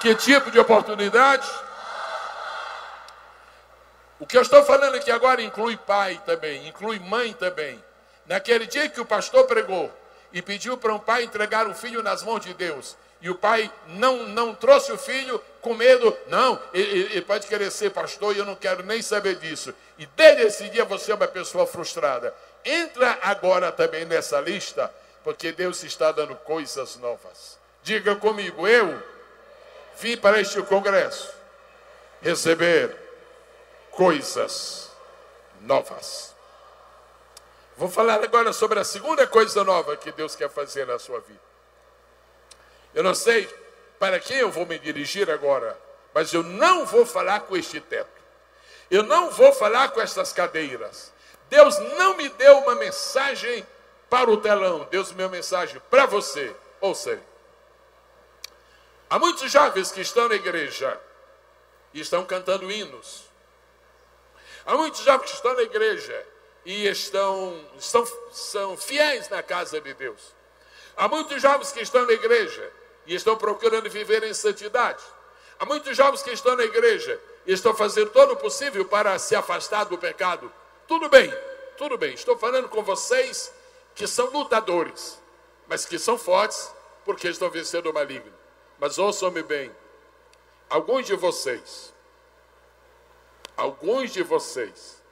Que tipo de oportunidade? O que eu estou falando aqui agora inclui pai também, inclui mãe também. Naquele dia que o pastor pregou e pediu para um pai entregar o filho nas mãos de Deus, e o pai não trouxe o filho com medo, não, ele pode querer ser pastor e eu não quero nem saber disso. E desde esse dia você é uma pessoa frustrada. Entra agora também nessa lista, porque Deus está dando coisas novas. Diga comigo, eu vim para este congresso receber coisas novas. Vou falar agora sobre a segunda coisa nova que Deus quer fazer na sua vida. Eu não sei para quem eu vou me dirigir agora, mas eu não vou falar com este teto. Eu não vou falar com estas cadeiras. Deus não me deu uma mensagem para o telão. Deus me deu uma mensagem para você. Ou seja, há muitos jovens que estão na igreja e estão cantando hinos. Há muitos jovens que estão na igreja e são fiéis na casa de Deus. Há muitos jovens que estão na igreja e estão procurando viver em santidade. Há muitos jovens que estão na igreja e estão fazendo todo o possível para se afastar do pecado. Tudo bem, estou falando com vocês que são lutadores, mas que são fortes porque estão vencendo o maligno. Mas ouçam-me bem, alguns de vocês,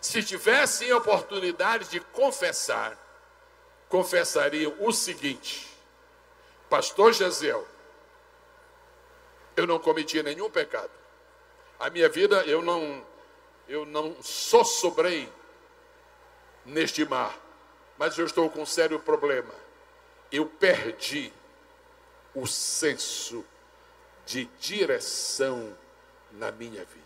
se tivessem a oportunidade de confessar, confessariam o seguinte: pastor Geziel, eu não cometi nenhum pecado. A minha vida, eu não, Eu não só sobrei neste mar, mas eu estou com um sério problema. Eu perdi o senso de direção na minha vida.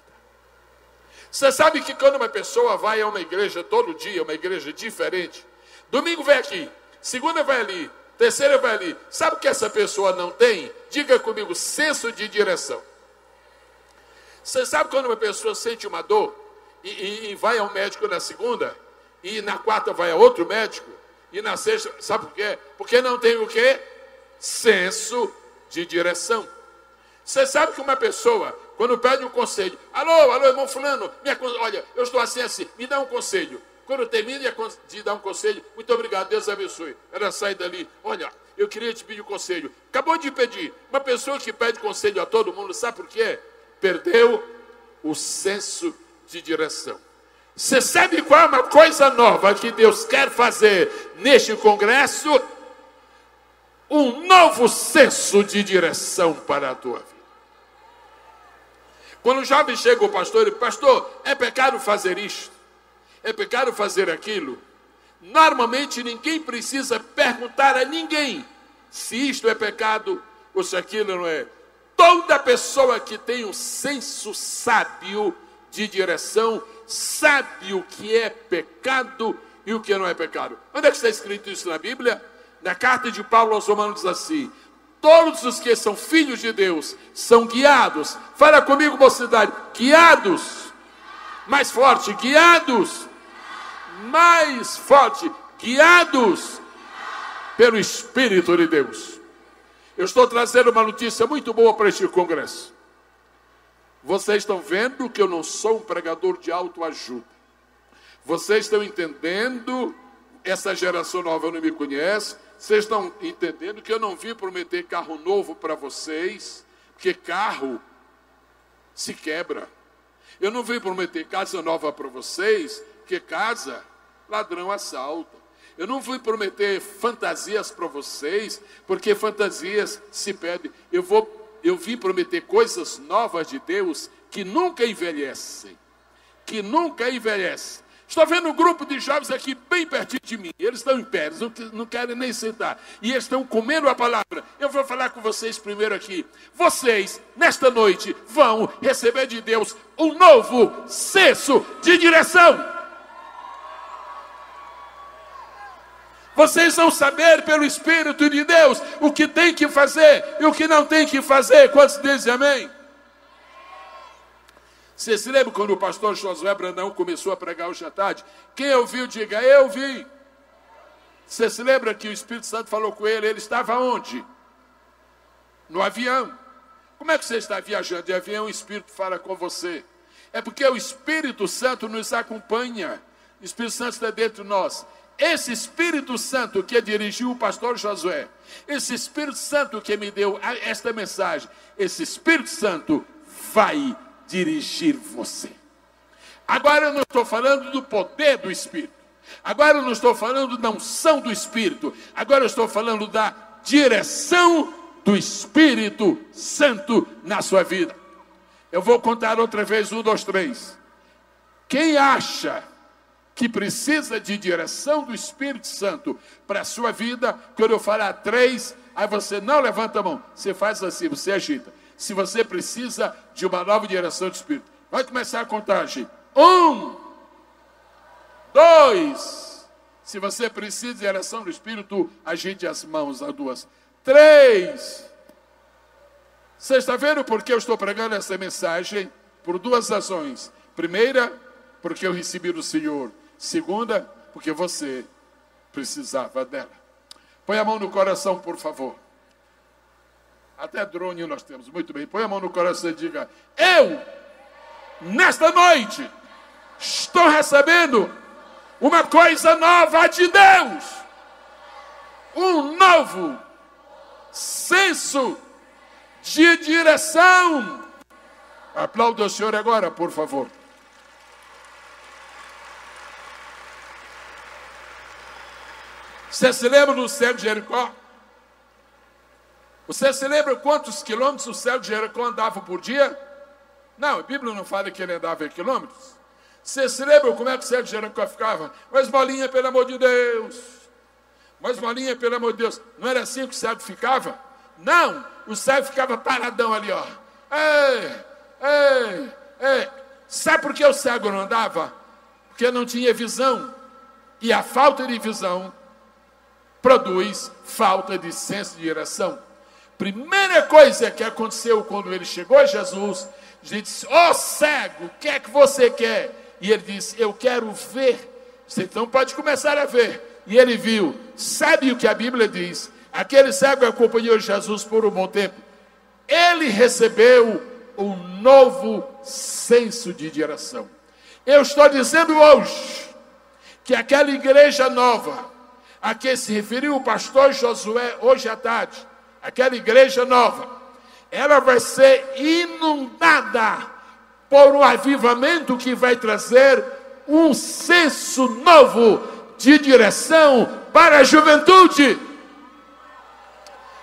Você sabe que quando uma pessoa vai a uma igreja todo dia, uma igreja diferente, domingo vai aqui, segunda vai ali, terceira vai ali, sabe o que essa pessoa não tem? Diga comigo, senso de direção. Você sabe quando uma pessoa sente uma dor e vai ao médico na segunda, e na quarta vai a outro médico, e na sexta, sabe por quê? Porque não tem o quê? Senso de direção. Você sabe que uma pessoa, quando pede um conselho, alô, irmão fulano, olha, eu estou assim, me dá um conselho. Quando termina de dar um conselho, muito obrigado, Deus abençoe. Ela sai dali, olha, eu queria te pedir um conselho. Acabou de pedir. Uma pessoa que pede conselho a todo mundo, sabe por quê? Perdeu o senso de direção. Você sabe qual é uma coisa nova que Deus quer fazer neste congresso? Um novo senso de direção para a tua vida. Quando o jovem chega ao pastor e diz, pastor, é pecado fazer isto, é pecado fazer aquilo. Normalmente ninguém precisa perguntar a ninguém se isto é pecado ou se aquilo não é. Toda pessoa que tem um senso sábio de direção sabe o que é pecado e o que não é pecado. Onde é que está escrito isso na Bíblia? Na carta de Paulo aos Romanos diz assim, todos os que são filhos de Deus são guiados. Fala comigo, mocidade. Guiados. Mais forte. Guiados. Mais forte. Guiados pelo Espírito de Deus. Eu estou trazendo uma notícia muito boa para este congresso. Vocês estão vendo que eu não sou um pregador de autoajuda. Vocês estão entendendo, essa geração nova não me conhece, vocês estão entendendo que eu não vim prometer carro novo para vocês, porque carro se quebra. Eu não vim prometer casa nova para vocês, porque casa, ladrão assalta. Eu não vou prometer fantasias para vocês, porque fantasias se perdem. Eu vim prometer coisas novas de Deus que nunca envelhecem. Que nunca envelhecem. Estou vendo um grupo de jovens aqui bem pertinho de mim. Eles estão em pé, eles não querem nem sentar. E eles estão comendo a palavra. Eu vou falar com vocês primeiro aqui. Vocês, nesta noite, vão receber de Deus um novo senso de direção. Vocês vão saber pelo Espírito de Deus o que tem que fazer e o que não tem que fazer. Quantos dizem amém? Vocês se lembram quando o pastor Josué Brandão começou a pregar hoje à tarde? Quem ouviu, diga, eu vi. Você se lembra que o Espírito Santo falou com ele? Ele estava onde? No avião. Como é que você está viajando de avião? O Espírito fala com você. É porque o Espírito Santo nos acompanha. O Espírito Santo está dentro de nós. Esse Espírito Santo que dirigiu o pastor Josué, esse Espírito Santo que me deu esta mensagem, esse Espírito Santo vai dirigir você. Agora eu não estou falando do poder do Espírito. Agora eu não estou falando da unção do Espírito. Agora eu estou falando da direção do Espírito Santo na sua vida. Eu vou contar outra vez, 1, 2, 3. Quem acha que precisa de direção do Espírito Santo para a sua vida, quando eu falar 3, aí você não levanta a mão, você faz assim, você agita. Se você precisa de uma nova direção do Espírito, vai começar a contagem. 1, 2, se você precisa de direção do Espírito, agite as mãos, 2, 3. Você está vendo porque eu estou pregando essa mensagem? Por 2 razões. Primeira, porque eu recebi do Senhor. Segunda, porque você precisava dela. Põe a mão no coração, por favor. Até drone nós temos, muito bem. Põe a mão no coração e diga, eu, nesta noite, estou recebendo uma coisa nova de Deus. Um novo senso de direção. Aplauda o Senhor agora, por favor. Você se lembra do céu de Jericó? Você se lembra quantos quilômetros o céu de Jericó andava por dia? Não, a Bíblia não fala que ele andava em quilômetros. Vocês se lembram como é que o Sérgio Jerônimo ficava? Mas bolinha, pelo amor de Deus! Mas bolinha, pelo amor de Deus! Não era assim que o Sérgio ficava? Não! O Sérgio ficava paradão ali, ó. Ei! Sabe por que o cego não andava? Porque não tinha visão. E a falta de visão produz falta de senso de direção. Primeira coisa que aconteceu quando ele chegou a Jesus, ele disse: ó cego, o que é que você quer? E ele disse: eu quero ver. Você então pode começar a ver. E ele viu. Sabe o que a Bíblia diz? Aquele cego acompanhou Jesus por um bom tempo. Ele recebeu um novo senso de direção. Eu estou dizendo hoje que aquela igreja nova a que se referiu o pastor Josué hoje à tarde, aquela igreja nova, ela vai ser inundada por um avivamento que vai trazer um senso novo de direção para a juventude.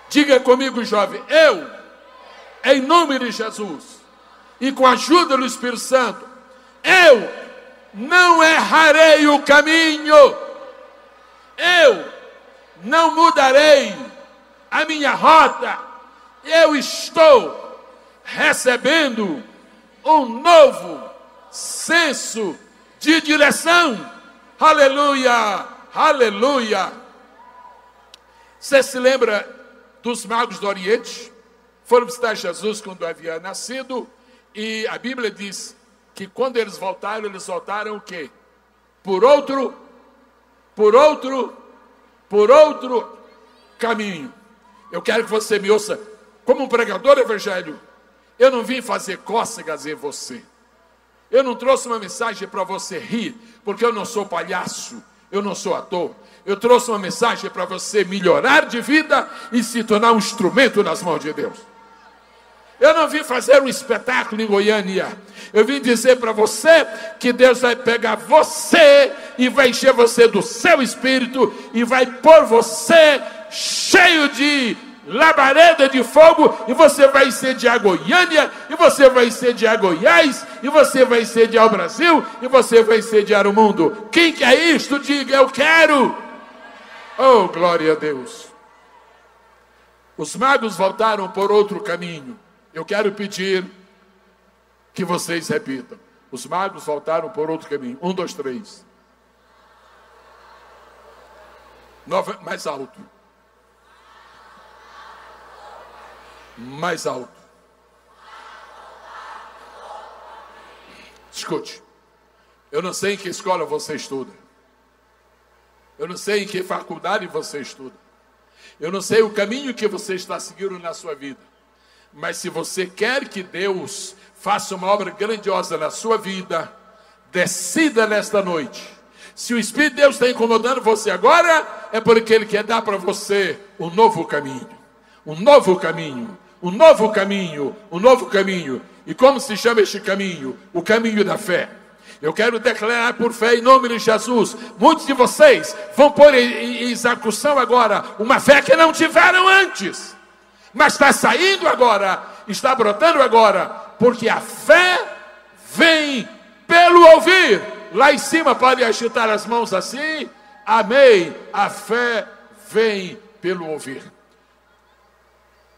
Diga comigo, jovem, eu, em nome de Jesus, e com a ajuda do Espírito Santo, eu não errarei o caminho, eu não mudarei a minha rota, eu estou recebendo um novo senso de direção. Aleluia, aleluia. Você se lembra dos magos do Oriente? Foram visitar Jesus quando havia nascido, e a Bíblia diz que quando eles voltaram o quê? Por outro caminho. Eu quero que você me ouça como um pregador do Evangelho. Eu não vim fazer cócegas em você. Eu não trouxe uma mensagem para você rir, porque eu não sou palhaço, eu não sou ator. Eu trouxe uma mensagem para você melhorar de vida e se tornar um instrumento nas mãos de Deus. Eu não vim fazer um espetáculo em Goiânia. Eu vim dizer para você que Deus vai pegar você e vai encher você do seu espírito e vai pôr você cheio de labareda de fogo, e você vai incendiar Goiânia, e você vai incendiar Goiás, e você vai incendiar o Brasil, e você vai incendiar o mundo. Quem quer isto, diga: eu quero. Oh, glória a Deus. Os magos voltaram por outro caminho. Eu quero pedir que vocês repitam. Os magos voltaram por outro caminho. 1, 2, 3. Mais alto. Mais alto. Escute. Eu não sei em que escola você estuda. Eu não sei em que faculdade você estuda. Eu não sei o caminho que você está seguindo na sua vida. Mas se você quer que Deus faça uma obra grandiosa na sua vida, decida nesta noite. Se o Espírito de Deus está incomodando você agora, é porque Ele quer dar para você um novo caminho. Um novo caminho, um novo caminho, um novo caminho. E como se chama este caminho? O caminho da fé. Eu quero declarar por fé em nome de Jesus. Muitos de vocês vão pôr em execução agora uma fé que não tiveram antes. Mas está saindo agora, está brotando agora, porque a fé vem pelo ouvir. Lá em cima pode agitar as mãos assim. Amém. A fé vem pelo ouvir.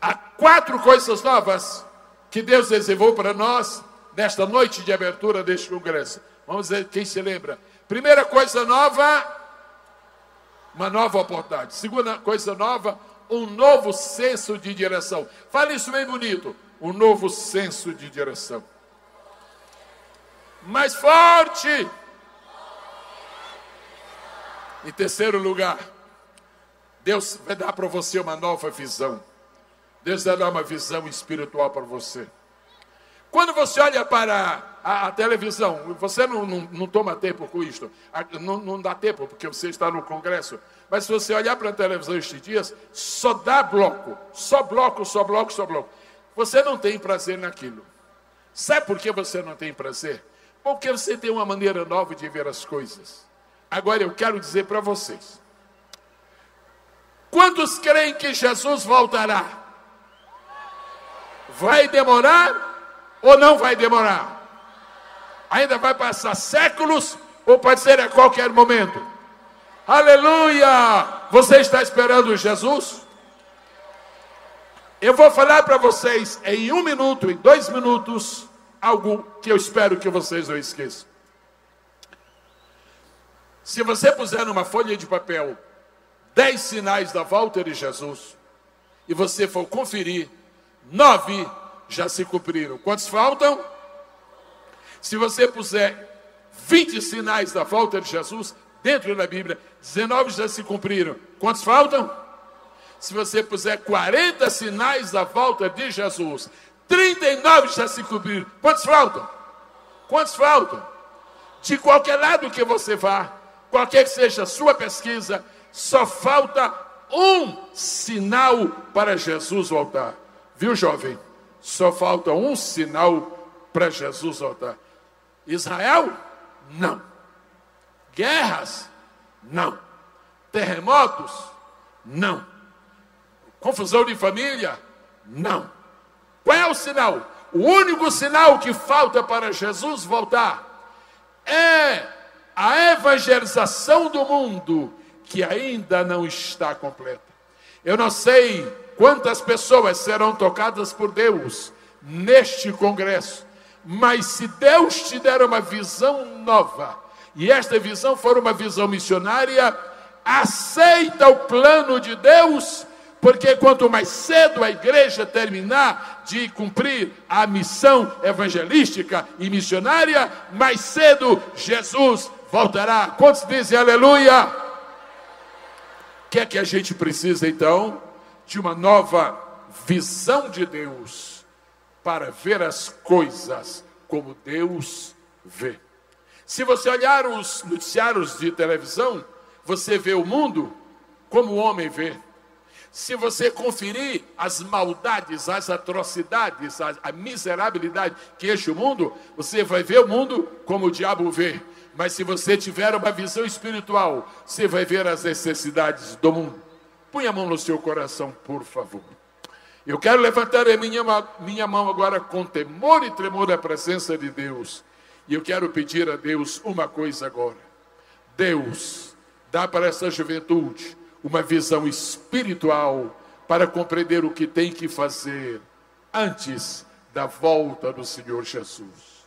Há 4 coisas novas que Deus reservou para nós nesta noite de abertura deste congresso. Vamos ver quem se lembra. Primeira coisa nova, uma nova oportunidade. Segunda coisa nova, um novo senso de direção. Fala isso bem bonito. Um novo senso de direção. Mais forte. Em terceiro lugar, Deus vai dar para você uma nova visão. Deus vai dar uma visão espiritual para você. Quando você olha para a televisão, você não toma tempo com isto, não dá tempo, porque você está no congresso, mas se você olhar para a televisão estes dias, só dá bloco, só bloco, só bloco, só bloco. Você não tem prazer naquilo. Sabe por que você não tem prazer? Porque você tem uma maneira nova de ver as coisas. Agora eu quero dizer para vocês, quantos creem que Jesus voltará? Vai demorar ou não vai demorar? ainda vai passar séculos, ou pode ser a qualquer momento. Aleluia! Você está esperando Jesus? Eu vou falar para vocês em 1 minuto, em 2 minutos, algo que eu espero que vocês não esqueçam. Se você puser numa folha de papel 10 sinais da volta de Jesus, e você for conferir, 9 já se cumpriram. Quantos faltam? Se você puser 20 sinais da volta de Jesus dentro da Bíblia, 19 já se cumpriram. Quantos faltam? Se você puser 40 sinais da volta de Jesus, 39 já se cumpriram. Quantos faltam? Quantos faltam? De qualquer lado que você vá, qualquer que seja a sua pesquisa, só falta um sinal para Jesus voltar. Viu, jovem? Só falta um sinal para Jesus voltar. Israel? Não. Guerras? Não. Terremotos? Não. Confusão de família? Não. Qual é o sinal? O único sinal que falta para Jesus voltar é a evangelização do mundo, que ainda não está completa. Eu não sei quantas pessoas serão tocadas por Deus neste congresso, mas se Deus te der uma visão nova, e esta visão for uma visão missionária, aceita o plano de Deus. Porque quanto mais cedo a igreja terminar de cumprir a missão evangelística e missionária, mais cedo Jesus voltará. Quantos dizem aleluia? O que é que a gente precisa então? De uma nova visão de Deus para ver as coisas como Deus vê. Se você olhar os noticiários de televisão, você vê o mundo como o homem vê. Se você conferir as maldades, as atrocidades, a miserabilidade que enche o mundo, você vai ver o mundo como o diabo vê. Mas se você tiver uma visão espiritual, você vai ver as necessidades do mundo. Põe a mão no seu coração, por favor. Eu quero levantar a minha mão agora com temor e tremor da presença de Deus. E eu quero pedir a Deus uma coisa agora. Deus, dá para essa juventude uma visão espiritual para compreender o que tem que fazer antes da volta do Senhor Jesus.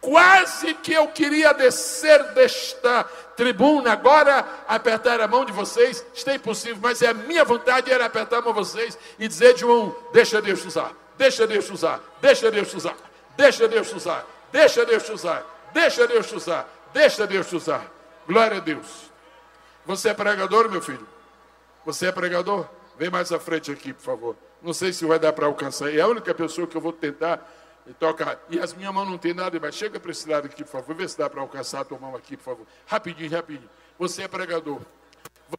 Quase que eu queria descer desta tribuna agora, apertar a mão de vocês, está impossível, mas é a minha vontade era apertar a mão de vocês e dizer de um, deixa Deus usar, deixa Deus usar, deixa Deus usar, deixa Deus usar, deixa Deus usar, deixa Deus usar, deixa Deus usar. Glória a Deus. Você é pregador, meu filho? Você é pregador? Vem mais à frente aqui, por favor. Não sei se vai dar para alcançar. É a única pessoa que eu vou tentar tocar. E as minhas mãos não tem nada, mas chega para esse lado aqui, por favor. Vê se dá para alcançar a tua mão aqui, por favor. Rapidinho, rapidinho. Você é pregador.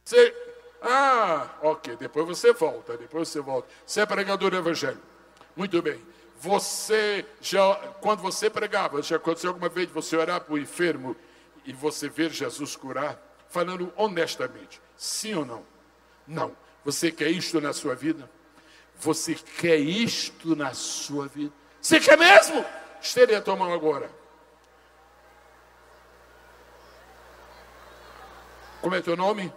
Você... Ah, ok. Depois você volta, depois você volta. Você é pregador do Evangelho. Muito bem. Você já... Quando você pregava, já aconteceu alguma vez você orar para o enfermo e você ver Jesus curar? Falando honestamente, sim ou não? Não. Você quer isto na sua vida? Você quer isto na sua vida? Você quer mesmo? Estende a tua mão agora. Como é teu nome?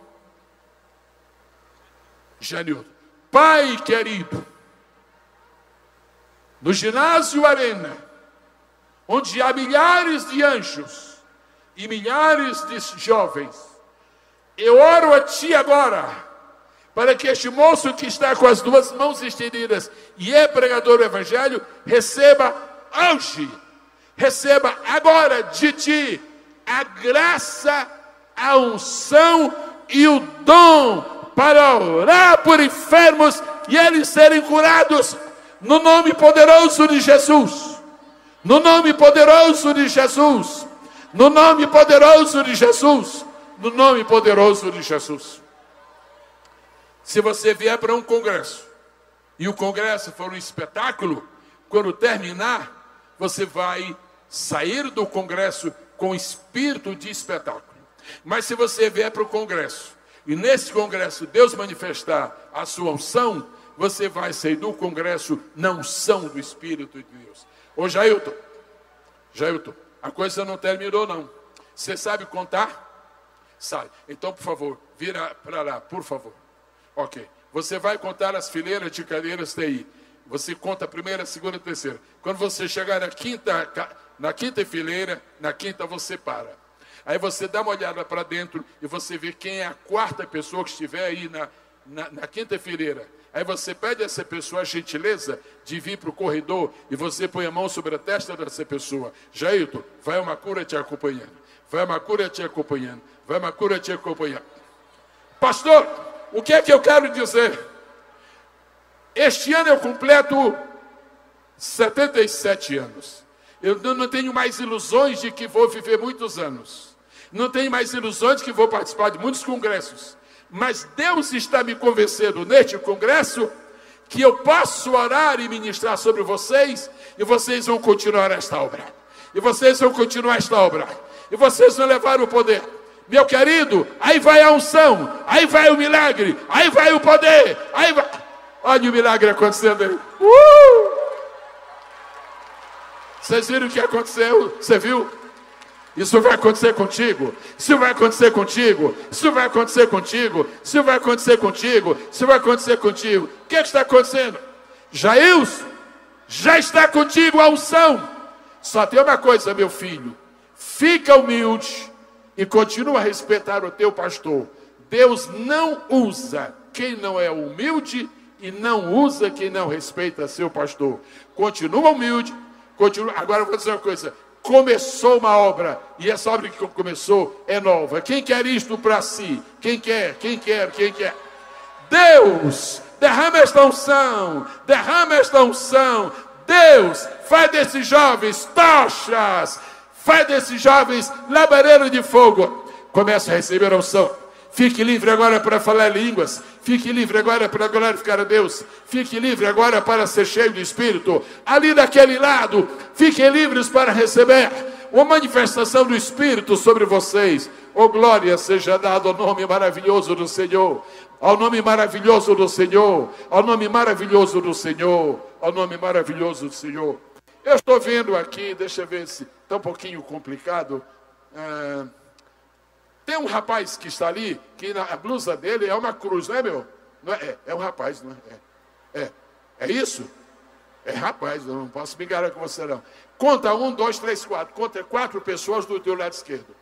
Janildo. Pai querido, no ginásio Arena, onde há milhares de anjos e milhares de jovens, eu oro a Ti agora, para que este moço que está com as duas mãos estendidas e é pregador do Evangelho, receba hoje, receba agora de Ti a graça, a unção e o dom para orar por enfermos e eles serem curados no nome poderoso de Jesus. No nome poderoso de Jesus. No nome poderoso de Jesus. No nome poderoso de Jesus. Se você vier para um congresso, e o congresso for um espetáculo, quando terminar, você vai sair do congresso com espírito de espetáculo. Mas se você vier para o congresso, e nesse congresso Deus manifestar a sua unção, você vai sair do congresso na unção do Espírito de Deus. Ô Jailton, A coisa não terminou, não. Você sabe contar? Sabe. Então, por favor, vira para lá, por favor. Ok. Você vai contar as fileiras de cadeiras TI. Você conta a primeira, a segunda, a terceira. Quando você chegar na quinta fileira, na quinta você para. Aí você dá uma olhada para dentro e você vê quem é a quarta pessoa que estiver aí na quinta fileira. Aí você pede a essa pessoa a gentileza de vir para o corredor e você põe a mão sobre a testa dessa pessoa. Jair, vai uma cura te acompanhando. Vai uma cura te acompanhando. Vai uma cura te acompanhando. Pastor, o que é que eu quero dizer? Este ano eu completo 77 anos. Eu não tenho mais ilusões de que vou viver muitos anos. Não tenho mais ilusões de que vou participar de muitos congressos. Mas Deus está me convencendo neste congresso que eu posso orar e ministrar sobre vocês e vocês vão continuar esta obra. E vocês vão continuar esta obra. E vocês vão levar o poder. Meu querido, aí vai a unção, aí vai o milagre, aí vai o poder, aí vai... Olha o milagre acontecendo aí. Vocês viram o que aconteceu? Você viu? Isso vai acontecer contigo, isso vai acontecer contigo, isso vai acontecer contigo, isso vai acontecer contigo, isso vai acontecer contigo. O que é que está acontecendo? Jailson, já está contigo a unção. Só tem uma coisa, meu filho, fica humilde e continua a respeitar o teu pastor. Deus não usa quem não é humilde e não usa quem não respeita seu pastor. Continua humilde, continua. Agora eu vou dizer uma coisa. Começou uma obra, e essa obra que começou é nova. Quem quer isto para si? Quem quer? Quem quer? Quem quer? Deus, derrama esta unção, derrama esta unção. Deus, faz desses jovens tochas, faz desses jovens labaredas de fogo. Começa a receber a unção. Fique livre agora para falar línguas. Fique livre agora para glorificar a Deus. Fique livre agora para ser cheio do Espírito. Ali daquele lado, fiquem livres para receber uma manifestação do Espírito sobre vocês. Oh, glória seja dada ao nome maravilhoso do Senhor. Ao nome maravilhoso do Senhor. Ao nome maravilhoso do Senhor. Ao nome maravilhoso do Senhor. Eu estou vendo aqui, deixa eu ver se está um pouquinho complicado. Tem um rapaz que está ali, que a blusa dele é uma cruz, não é, meu? Não é, é um rapaz, não é? É isso? É rapaz, eu não posso me enganar com você, não. Conta 1, 2, 3, 4. Conta 4 pessoas do teu lado esquerdo.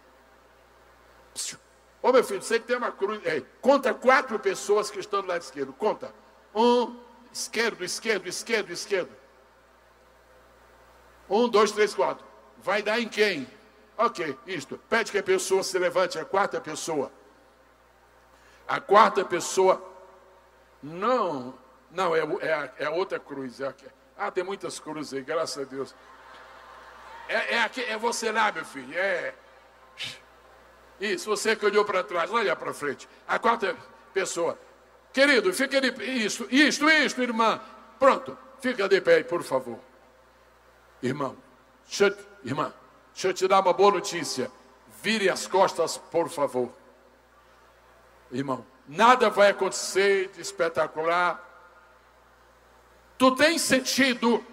Ô, meu filho, você que tem uma cruz. É, conta 4 pessoas que estão do lado esquerdo. Conta. 1, esquerdo, esquerdo, esquerdo, esquerdo. 1, 2, 3, 4. Vai dar em quem? Ok, isto. Pede que a pessoa se levante, a quarta pessoa. A quarta pessoa. Não, é outra cruz. Tem muitas cruzes aí, graças a Deus. É você lá, meu filho. É. Isso, você que olhou para trás, olha para frente. A quarta pessoa. Querido, fica de pé. Isso, irmã. Pronto, fica de pé aí, por favor. Irmão, irmã. Deixa eu te dar uma boa notícia. Vire as costas, por favor. Irmão, nada vai acontecer de espetacular. Tu tens sentido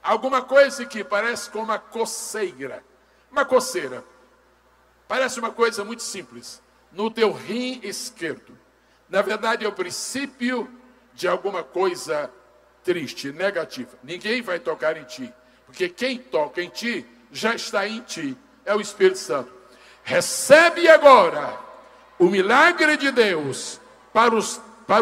alguma coisa que parece com uma coceira. Uma coceira. Parece uma coisa muito simples. No teu rim esquerdo. Na verdade, é o princípio de alguma coisa triste, negativa. Ninguém vai tocar em ti. Porque quem toca em ti... já está em ti, é o Espírito Santo. Recebe agora o milagre de Deus para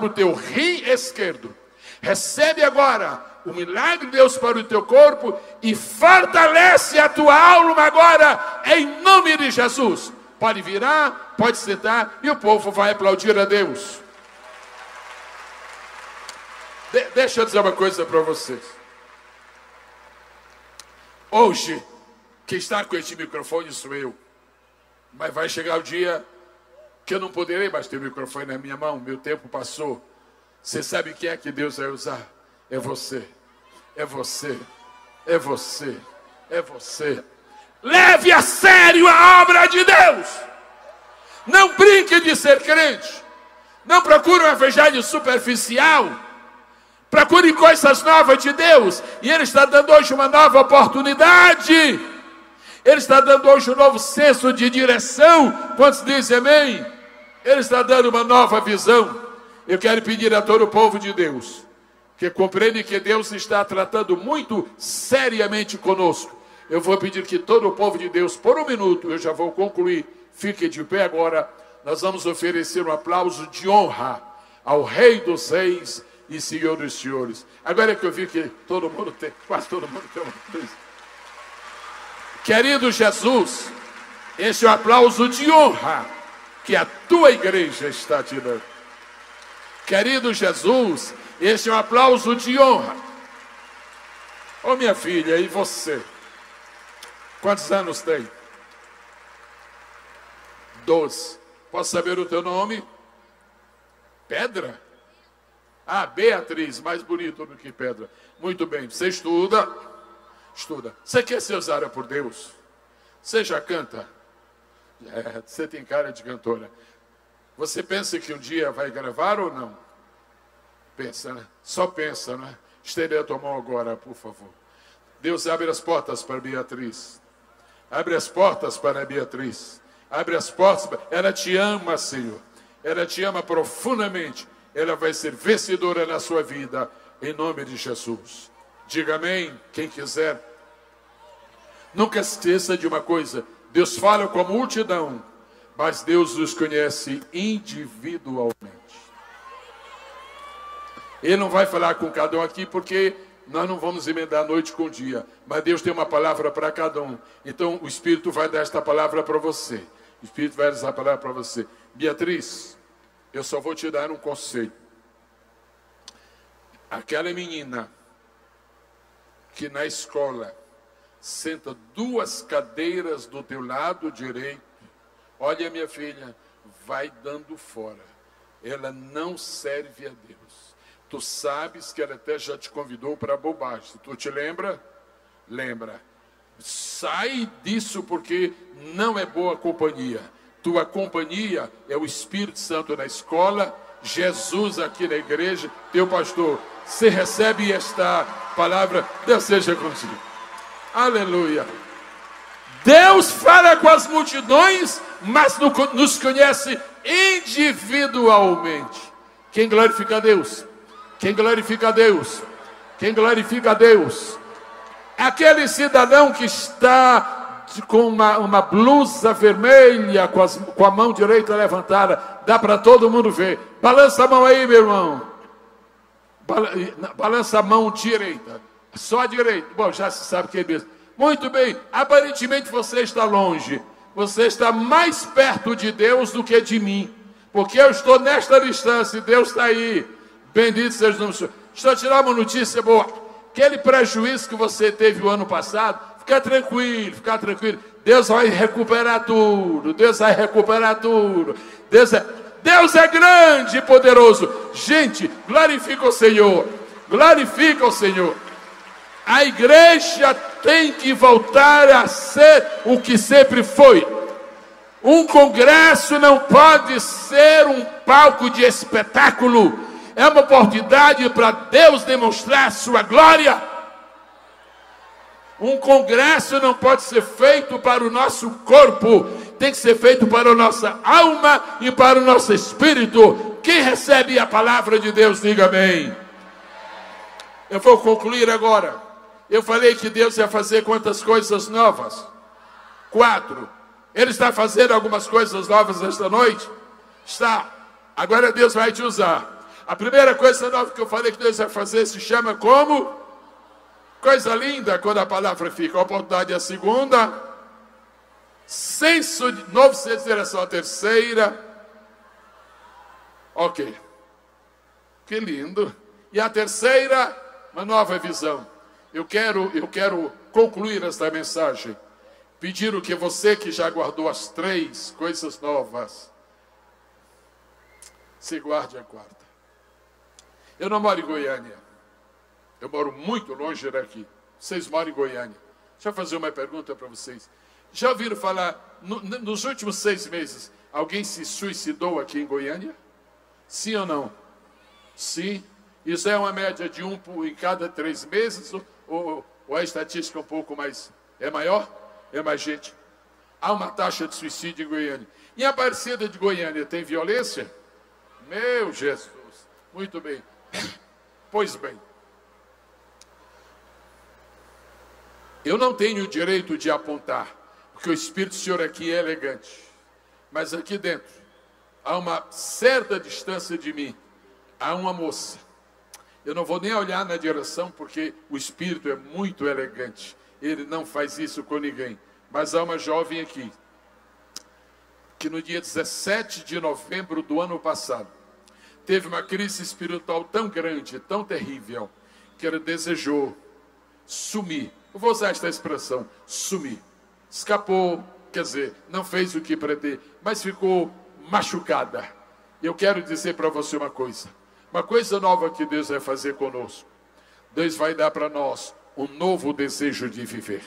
o teu rim esquerdo. Recebe agora o milagre de Deus para o teu corpo e fortalece a tua alma agora, em nome de Jesus. Pode virar, pode sentar e o povo vai aplaudir a Deus. Deixa eu dizer uma coisa para vocês. Hoje, quem está com este microfone sou eu. Mas vai chegar o dia que eu não poderei mais ter o microfone na minha mão. Meu tempo passou. Você sabe quem é que Deus vai usar? É você. É você. É você. É você. Leve a sério a obra de Deus. Não brinque de ser crente. Não procure um evangelho superficial. Procure coisas novas de Deus. E Ele está dando hoje uma nova oportunidade. Ele está dando hoje um novo senso de direção. Quantos dizem amém? Ele está dando uma nova visão. Eu quero pedir a todo o povo de Deus que compreende que Deus está tratando muito seriamente conosco. Eu vou pedir que todo o povo de Deus, por um minuto, eu já vou concluir, fique de pé agora. Nós vamos oferecer um aplauso de honra ao Rei dos Reis e Senhor dos Senhores. Agora é que eu vi que todo mundo tem, quase todo mundo tem uma coisa. Querido Jesus, este é um aplauso de honra que a tua igreja está te dando. Querido Jesus, este é um aplauso de honra. Ô, minha filha, e você? Quantos anos tem? 12. Posso saber o teu nome? Pedra? Ah, Beatriz, mais bonito do que Pedra. Muito bem, você estuda? Estuda. Você quer ser usada por Deus? Você já canta? É, você tem cara de cantora. Você pensa que um dia vai gravar ou não? Pensa, né? Só pensa, né? Estende a tua mão agora, por favor. Deus, abre as portas para Beatriz. Abre as portas para Beatriz. Abre as portas. Ela te ama, Senhor. Ela te ama profundamente. Ela vai ser vencedora na sua vida, em nome de Jesus. Diga amém, quem quiser. Nunca esqueça de uma coisa. Deus fala com a multidão, mas Deus nos conhece individualmente. Ele não vai falar com cada um aqui, porque nós não vamos emendar noite com dia. Mas Deus tem uma palavra para cada um. Então o Espírito vai dar esta palavra para você. O Espírito vai dar essa palavra para você. Beatriz, eu só vou te dar um conselho. Aquela menina que na escola senta duas cadeiras do teu lado direito, olha, minha filha, vai dando fora. Ela não serve a Deus. Tu sabes que ela até já te convidou para bobagem. Tu te lembra? Lembra. Sai disso porque não é boa companhia. Tua companhia é o Espírito Santo na escola, Jesus aqui na igreja, teu pastor. Você recebe esta palavra, Deus seja contigo. Aleluia. Deus fala com as multidões, mas nos conhece individualmente. Quem glorifica a Deus? Quem glorifica a Deus? Quem glorifica a Deus? Aquele cidadão que está com uma blusa vermelha, com a mão direita levantada, dá para todo mundo ver. Balança a mão aí, meu irmão. Balança a mão direita. Só a direita. Bom, já se sabe quem é mesmo. Muito bem. Aparentemente você está longe. Você está mais perto de Deus do que de mim. Porque eu estou nesta distância e Deus está aí. Bendito seja o nome do Senhor. Estou te dando uma notícia boa. Aquele prejuízo que você teve o ano passado, fica tranquilo, fica tranquilo. Deus vai recuperar tudo. Deus vai recuperar tudo. Deus é grande e poderoso. Gente, glorifica o Senhor. Glorifica o Senhor. A igreja tem que voltar a ser o que sempre foi. Um congresso não pode ser um palco de espetáculo. É uma oportunidade para Deus demonstrar a sua glória. Um congresso não pode ser feito para o nosso corpo, tem que ser feito para a nossa alma e para o nosso espírito. Quem recebe a palavra de Deus, diga amém. Eu vou concluir agora. Eu falei que Deus ia fazer quantas coisas novas? 4. Ele está fazendo algumas coisas novas esta noite? Está. Agora Deus vai te usar. A primeira coisa nova que eu falei que Deus vai fazer se chama como? Coisa linda quando a palavra fica. A oportunidade é a segunda. Senso de novo senso de direção a terceira. Ok. Que lindo. E a terceira, uma nova visão. Eu quero concluir esta mensagem. Pedir o que você que já guardou as 3 coisas novas, se guarde a 4ª. Eu não moro em Goiânia. Eu moro muito longe daqui. Vocês moram em Goiânia. Deixa eu fazer uma pergunta para vocês. Já ouviram falar, nos últimos 6 meses, alguém se suicidou aqui em Goiânia? Sim ou não? Sim. Isso é uma média de 1 em cada 3 meses? Ou a estatística um pouco mais... é maior? é mais gente. Há uma taxa de suicídio em Goiânia. Em Aparecida de Goiânia tem violência? Meu Jesus! Muito bem. Pois bem. Eu não tenho o direito de apontar, porque o Espírito do Senhor aqui é elegante. Mas aqui dentro, a uma certa distância de mim, há uma moça. Eu não vou nem olhar na direção, porque o Espírito é muito elegante. Ele não faz isso com ninguém. Mas há uma jovem aqui, que no dia 17 de novembro do ano passado, teve uma crise espiritual tão grande, tão terrível, que ela desejou sumir. Eu vou usar esta expressão, sumir. Escapou, quer dizer, não fez o que pretendia, mas ficou machucada. Eu quero dizer para você uma coisa nova que Deus vai fazer conosco. Deus vai dar para nós um novo desejo de viver.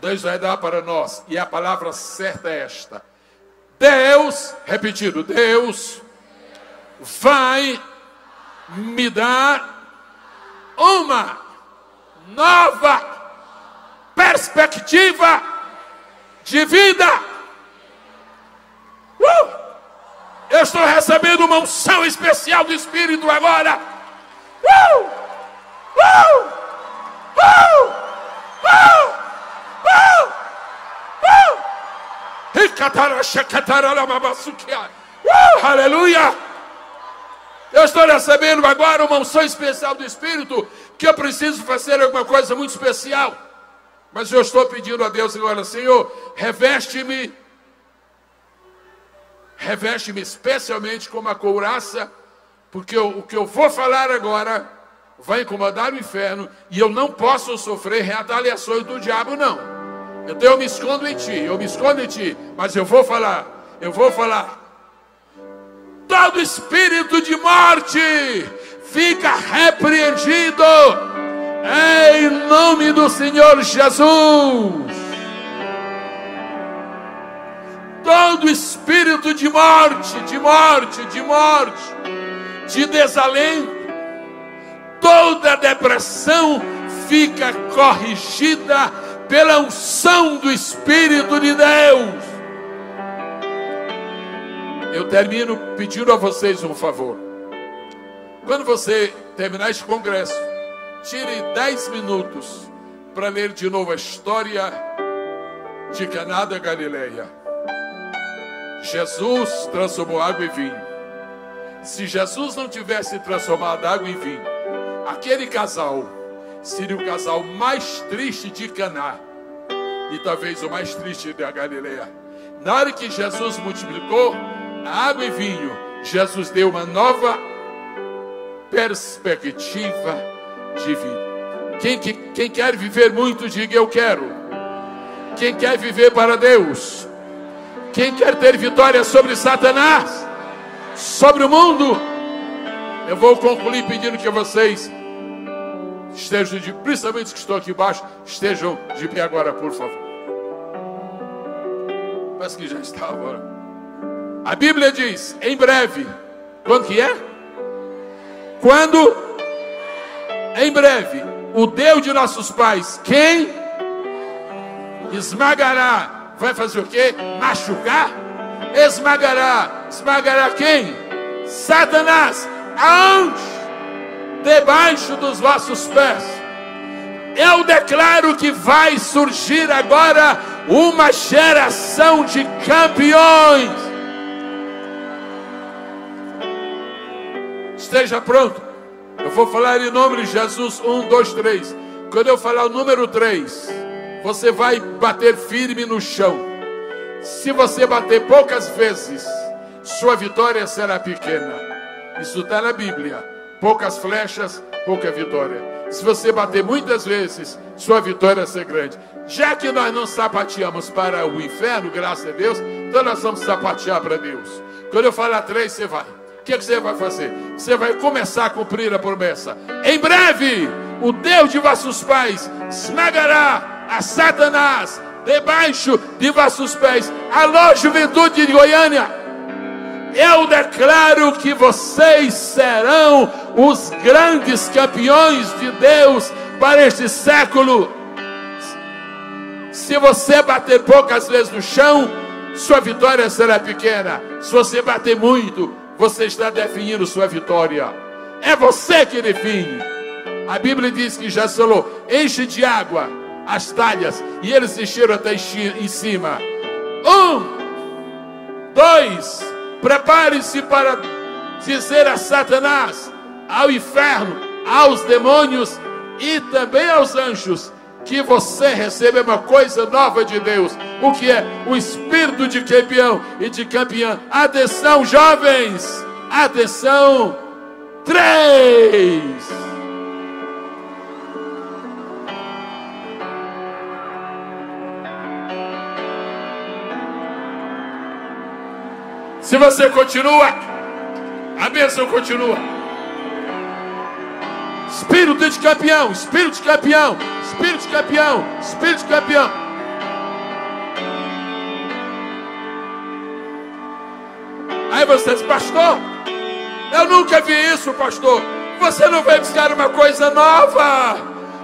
Deus vai dar para nós, e a palavra certa é esta. Deus, repetido, Deus vai me dar uma nova perspectiva de vida. Eu estou recebendo uma unção especial do Espírito agora. Aleluia! Eu estou recebendo agora uma unção especial do Espírito, que eu preciso fazer alguma coisa muito especial. Mas eu estou pedindo a Deus agora, Senhor, reveste-me. Reveste-me especialmente com uma couraça, porque o que eu vou falar agora vai incomodar o inferno, e eu não posso sofrer retaliações do diabo, não. Então eu me escondo em ti, mas eu vou falar. Todo espírito de morte fica repreendido em nome do Senhor Jesus. Todo espírito de morte, de desalento, toda depressão fica corrigida pela unção do Espírito de Deus. Eu termino pedindo a vocês um favor. Quando você terminar este congresso, tire 10 minutos para ler de novo a história de Caná da Galileia. Jesus transformou água em vinho. Se Jesus não tivesse transformado água em vinho, aquele casal seria o casal mais triste de Caná e talvez o mais triste da Galileia. Na hora que Jesus multiplicou a água e vinho, Jesus deu uma nova perspectiva de vida. Quem quer viver muito, diga eu quero. Quem quer viver para Deus, quem quer ter vitória sobre Satanás, sobre o mundo, eu vou concluir pedindo que vocês estejam de pé, principalmente os que estão aqui embaixo, estejam de pé agora, por favor. Parece que já está agora. A Bíblia diz, em breve, quando que é? Quando? Em breve, o Deus de nossos pais, quem? Esmagará. Vai fazer o quê? Machucar? Esmagará. Esmagará quem? Satanás. Aonde? Debaixo dos vossos pés. Eu declaro que vai surgir agora uma geração de campeões. Esteja pronto. Eu vou falar em nome de Jesus. 1, 2, 3. Quando eu falar o número 3... você vai bater firme no chão. Se você bater poucas vezes, sua vitória será pequena. Isso está na Bíblia. Poucas flechas, pouca vitória. Se você bater muitas vezes, sua vitória será grande. Já que nós não sapateamos para o inferno, graças a Deus, então nós vamos sapatear para Deus. Quando eu falar 3, você vai. O que você vai fazer? Você vai começar a cumprir a promessa. Em breve, o Deus de vossos pais esmagará a Satanás debaixo de vossos pés. Alô, juventude de Goiânia, eu declaro que vocês serão os grandes campeões de Deus para este século. Se você bater poucas vezes no chão, sua vitória será pequena. Se você bater muito, você está definindo sua vitória. É você que define. A Bíblia diz que Josué falou: enche de água as talhas, e eles encheram até em cima. 1, 2, prepare-se para dizer a Satanás, ao inferno, aos demônios e também aos anjos, que você recebe uma coisa nova de Deus, o que é o espírito de campeão e de campeã. Atenção, jovens, atenção. 3. Se você continua, a bênção continua. Espírito de campeão, espírito de campeão, espírito de campeão, espírito de campeão. Aí você diz: pastor, eu nunca vi isso, pastor. Você não vai buscar uma coisa nova.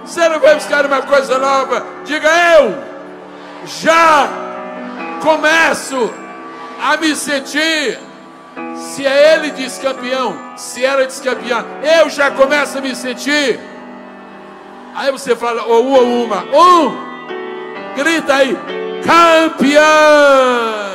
Você não vai buscar uma coisa nova. Diga: eu já começo a me sentir. Se é ele diz campeão, se ela diz campeã, eu já começo a me sentir. Aí você fala, ou uma, grita aí: campeão!